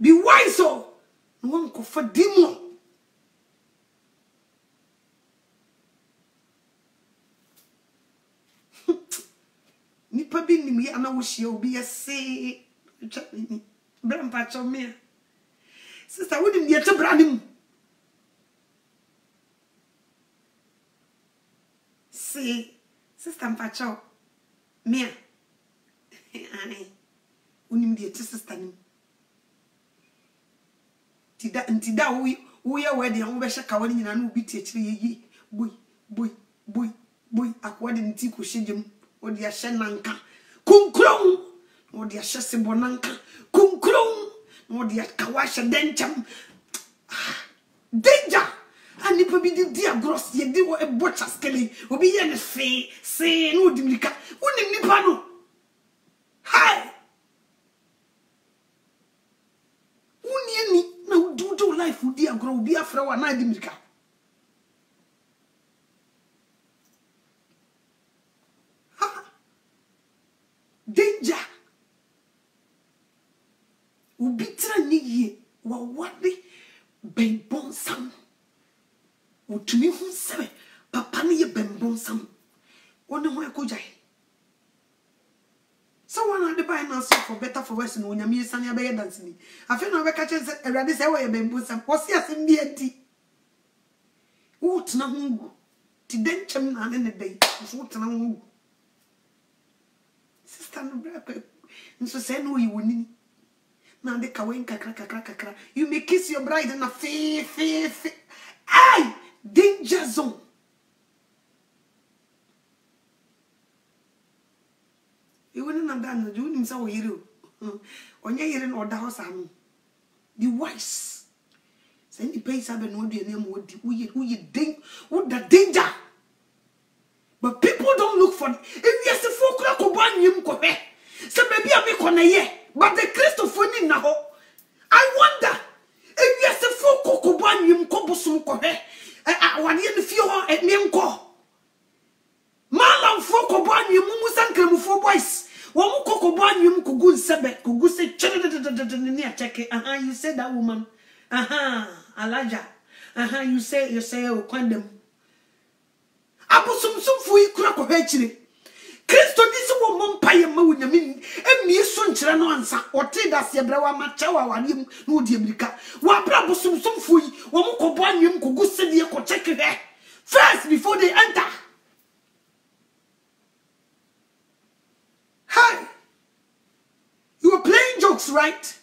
Be wise o, wan kofa dimo. Ni mi ana wo hie obi ese twa ni bram pa chomia sister woni mi ete branim Sì, si stampa ciò. Mia. Ai. Unim di ti sistani. Ti da ti da wi wi ya we de ho be sheka woni nyina na obi ti akire yi. Bui, bui, bui, bui akwade nti ko shejem. Odi ya she nanka. Kunkron. Odi ya she sebo nanka. Kunkron. Odi ya kawasha dencham. Danger. Ani pebi di dia gross ye di wo e bocha skeli obi ye ne fe se no dimlika unim ni pa no hai unie ni na do do life u dia grow obi afra wa na dimlika ha danger obi tra ni ye wa wadi ben bon sam. To me, who said, Papa, me a bambonsome. One way could I? Someone had the buy now for better for Western when I'm here, Sanya Bay dancing. I feel no recatches a radice away a bambonsome. Was yes in the empty. What now? Tidentum and in the day. What now? Sister, no brother. And so say no, you wouldn't. Now the Kawenka crack a crack a crack. You may kiss your bride and a fee, fee, fee. Aye! Danger zone. You wouldn't have you wouldn't say you. On your hearing or the house, the wise. Send the pace up and what your name would who you think would the danger. But people don't look for it. If yes, the four crack of one you come back. So maybe I'll be cornered. But the Christopher now. I wonder if yes, the four crack of one you come back. I want you to feel at Nimco. Malam Foko Ban, you must uncle for boys. One cocoa ban, you could go sabbat, could go say, Aha, you said that woman. Aha, Alaja. Aha, you say, you say, oh, condom. I put some soup for you, crack of hatchery. Christo, this woman pie a moon, I mean, and me soon chranonsa, or trade us your brow, Machawa, and you, no dear Mika. What bravo some some fui, one could one you could go send your check there first before they enter. Hi, you were playing jokes, right?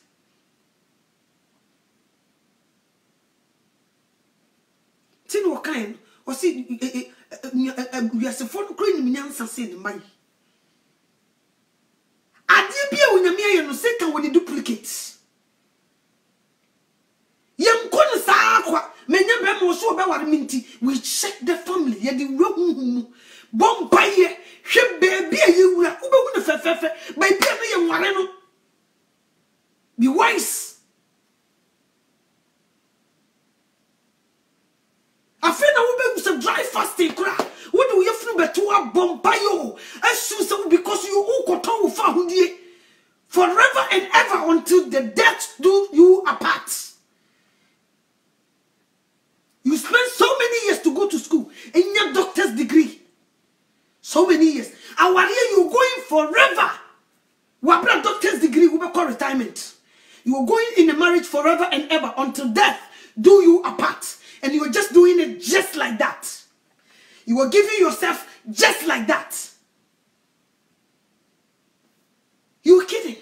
Tin what kind, or see, we are so fond of green minions and saying, my. Satan when he duplicates. Young Consa, many of them also about minty. We check the family, yet the room bomb by ye, ship baby, you will open the fefe by Pierre and Wareno. Be wise. I feel I will be dry fasting crack. What do you feel but to a bomb by you? As soon because you all cotton found ye. Forever and ever until the death do you apart. You spent so many years to go to school and your doctor's degree. So many years. And while you're going forever, what doctor's degree will be called retirement. You're going in a marriage forever and ever until death do you apart. And you're just doing it just like that. You are giving yourself just like that. You kidding?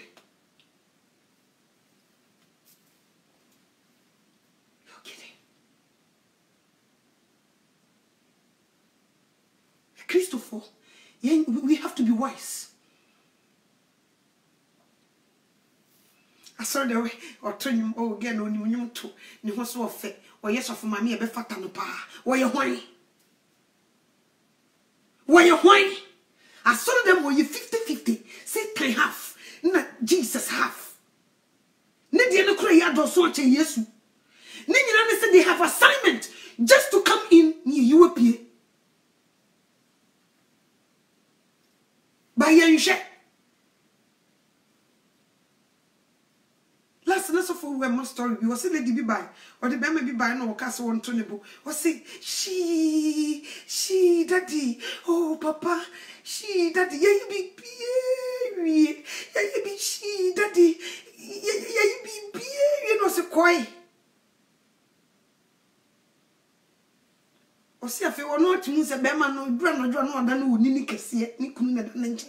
You're kidding. Christopher, yeah, we have to be wise. I saw the way or turn him all again on you to you must offer or yes of my mere befatta no pa or your wine. Where your wine? I saw them where you fifty fifty, say three half. Not Jesus half. Nadia no cry do so che Yesu. Nigina said they have assignment just to come in near Europe. By Yanshe. Last night of we must story, we was say lady be by, or the baby be by no castle on Tonibo. Was say she she daddy. Oh papa, she daddy, yeah you be yeah, you be she, daddy. Yeah, you be you know, so quiet. Osi afi wono otimi se be ma no dura no dura no da no oni ni kese ni kunu na da na nche.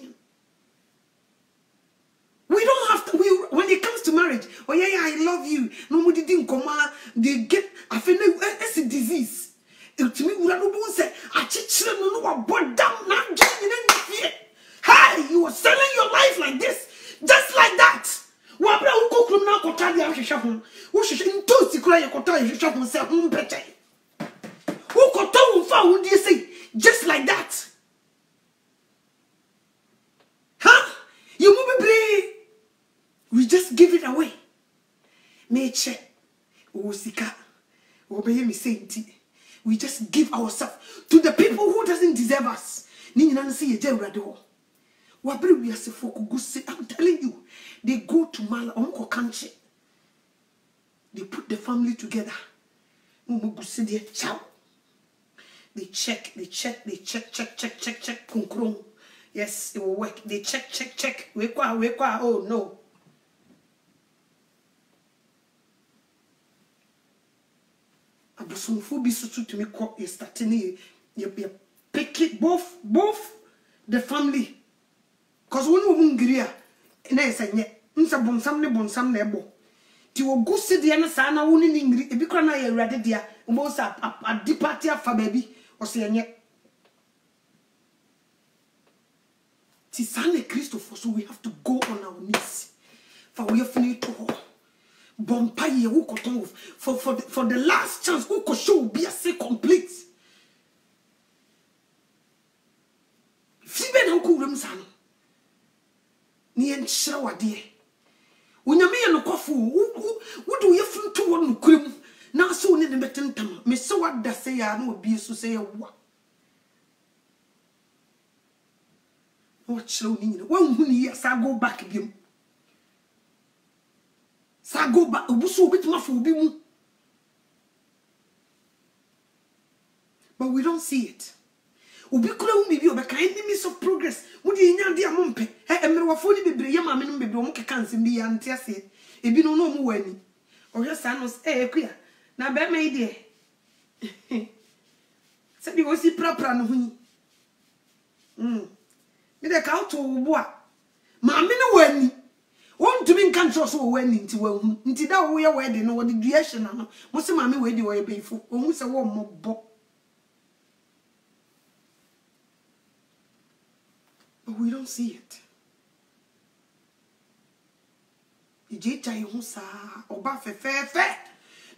We don't have to we when it comes to marriage. Oh yeah, yeah I love you. No mo didi nkoma they get afi na it's a disease. Otimi wura no bo se achichire no no wa bodam na dwa ni na nfie. Hey, you are selling your life like this. Just like that. Wa bra ukokrum na kota dia hwehwe ho. Wo hwehwe ntosi kura ye kota ye hwehwe ho se ho mpete. What do you say? Just like that. Huh? You move me. We just give it away. Me check. O sika. Obey me say we just give ourselves to the people who doesn't deserve us. Ni nyina nse ye jewrado. Wa bere wi asefo kuguse. I'm telling you. They go to Mala onko kanche. They put the family together. Mo guse de chao. They check, they check, they check, check, check, check, check, kunkrum. Yes, it will work. They check, check, check. We qua, we qua. Oh no. Abusumfu bisutu to me cop is starting you pick it both both the family. Cause when we mungria, na esa nye. Unsa bonsamne bonsamne ebo. Ti wo go see the na sana woni ngri. Ebi kwa na ye ready dia. Umbo sa a dipati afa baby. Oseanye. Tisane Christopher, so we have to go on our knees. For we have to bompaye who cotton for for the, for the last chance who could show be a say complete. Fiben uncle Remsan. Nien shower dear. When you may no coffee, who do you feel to one cream? Now soon in the metentam, me so what does say I know be so say what? What shall we? One years I go back again. Sa go back, Ubusu bit mafubimu. But we don't see it. Ubikula maybe over kind miss of progress. Would you in your mumpe? Hey, Emrawafoni be brilliant, I mean, be bronke can't be antiacid. It be no more any. Or your son was a queer. Na be my dear. Said you was the proper no huni. Mm. Me the cow to boa. Mammy no wenny. Won't to mean can't trust or wenny to well. Until that we are wedding or the duration. What's the mammy wedding or a baby? Almost a warm more bo. But we don't see it. Ije chai hunsa oba fe fe fe.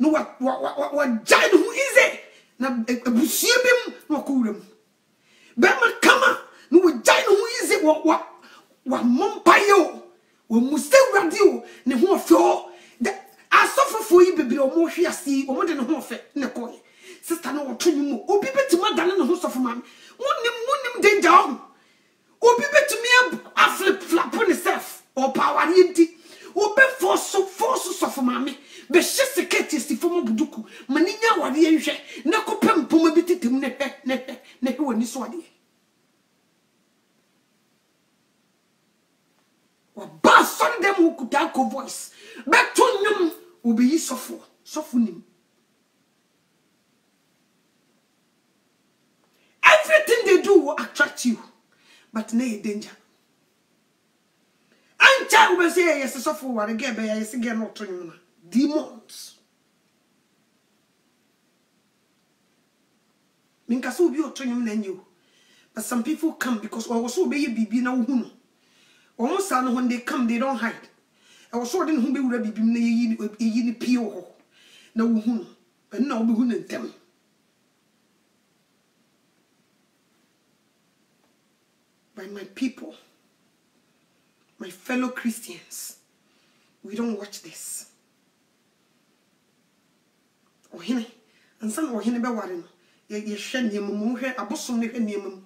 No what what what what giant who is it? Na busie bim no kuram. Bema kama no what giant who is it? What what what mompayo. We must radio ne ho fo. Asofofo yi bebre o mo hwiase, o mo de ne ho fe ne koy. Sister no to nyimu. Obi betima dane ne ho sofo ma. Wonnim wonnim danger ho. Obi betumi aflip flap on self or power yinti. Obe force force sofo ma me. Be shisiketi si fomo buduku maninya wade enhwe na kopem poma bititim ne ne ne woni so ade wa ba son dem ukuta ko voice betunyum obeyi sofo sofo nim everything they do will attract you but na e danger ancha we say yes sofo ware gebe yes ge no tonyum demons. Minkasu bi otunyum na nyu. But some people come because or was so be bibi na ohunu. Omo sa no when they come they don't hide. E was so den hu be wura bibi na yeyi yeyi ni pie ho. Na ohunu. But na obi hu na ntem. By my people. My fellow Christians. We don't watch this. Oh, him, and some or him about him. You shen him, Mohe, a bosom near him.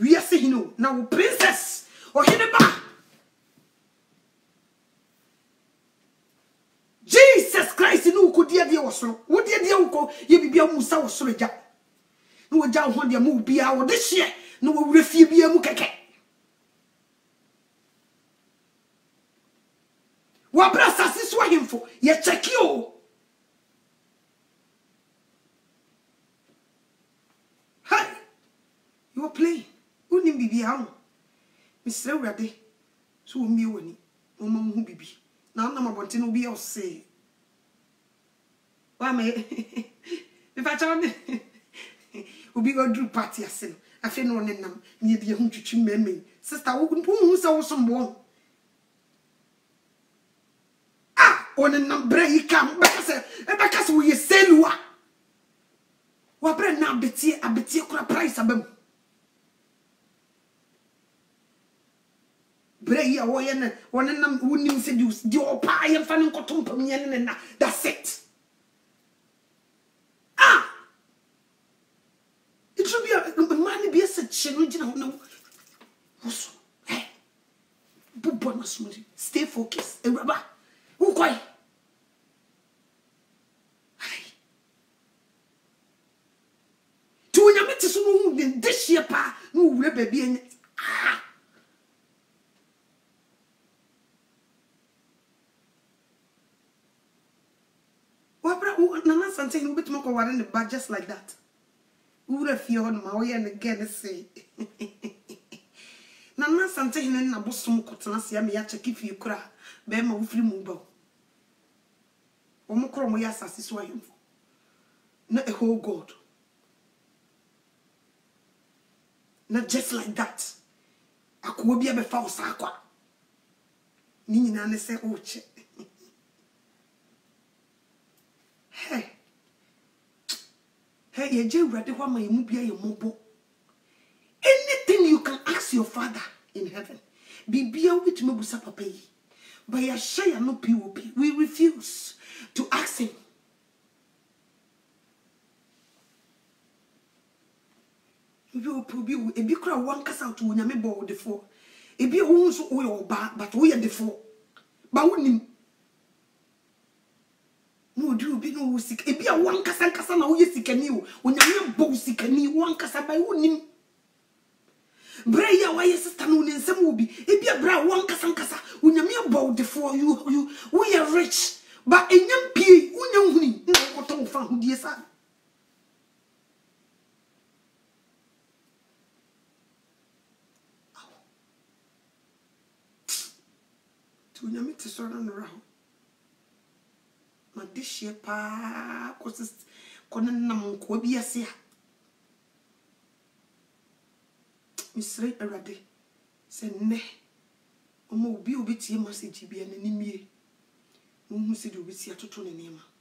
We are saying no, now princess or him about Jesus Christ. No, could dear dear was so. What dear dear uncle, you be a musa or soldier. No, down one dear move be our this year. No, we refuse be a mukake. Wabra sasiswa him for ye check you. You play. Who need baby? How? Mister Urade. So we be one. No mama who baby. Now no mama bunting we be all say. Why me? If I tell me, we be go do party asin. I feel no one nam. Need be home to chew me me. Sister, we go home so we some more. Ah, on a number he come. Because because we sell what. Après na betier abetier kura price abem breya woyene wonenam wonim se di opa ye fa nkotompam nyene na that's it ah it should be a man be such chenu jina no oso eh bubu na smuri stay focused eraba ukwai this year, pa, no, we baby, ah, what, what, Nana Sante, you bet more in the back just like that. We would have feared my way and again say, Nana Sante, and I was some cotton, see, I may check if you cry, bear my free mobile. Omocrom, yes, as is why not a whole god. Not just like that. I could be a false aqua. Nina said, oh, check. Hey, hey, you're just ready for my mobile, your mobile. Anything you can ask your father in heaven, be be out with me, Busapa pay. But your share no P O P. We refuse to ask him. Be be cry one cast out to nyame ball the four. It be who so we oba, but we are the four. But we no do be no sick. It be a one cast and cast and we sick and you. When you bow sick and you one cast by one him. Bray, why sister noon and some will be. It be a bra one cast and cast. When you bow the four, you, you, we are rich. But a young pea, who know who no cotton found dear son. To nyame te soro no raho ma de hie pa ko sis ko nenam ko bi ase ha misre erade se ne omo obi obi tie message bi an ni mie mo hu se de obi tie toto ne nema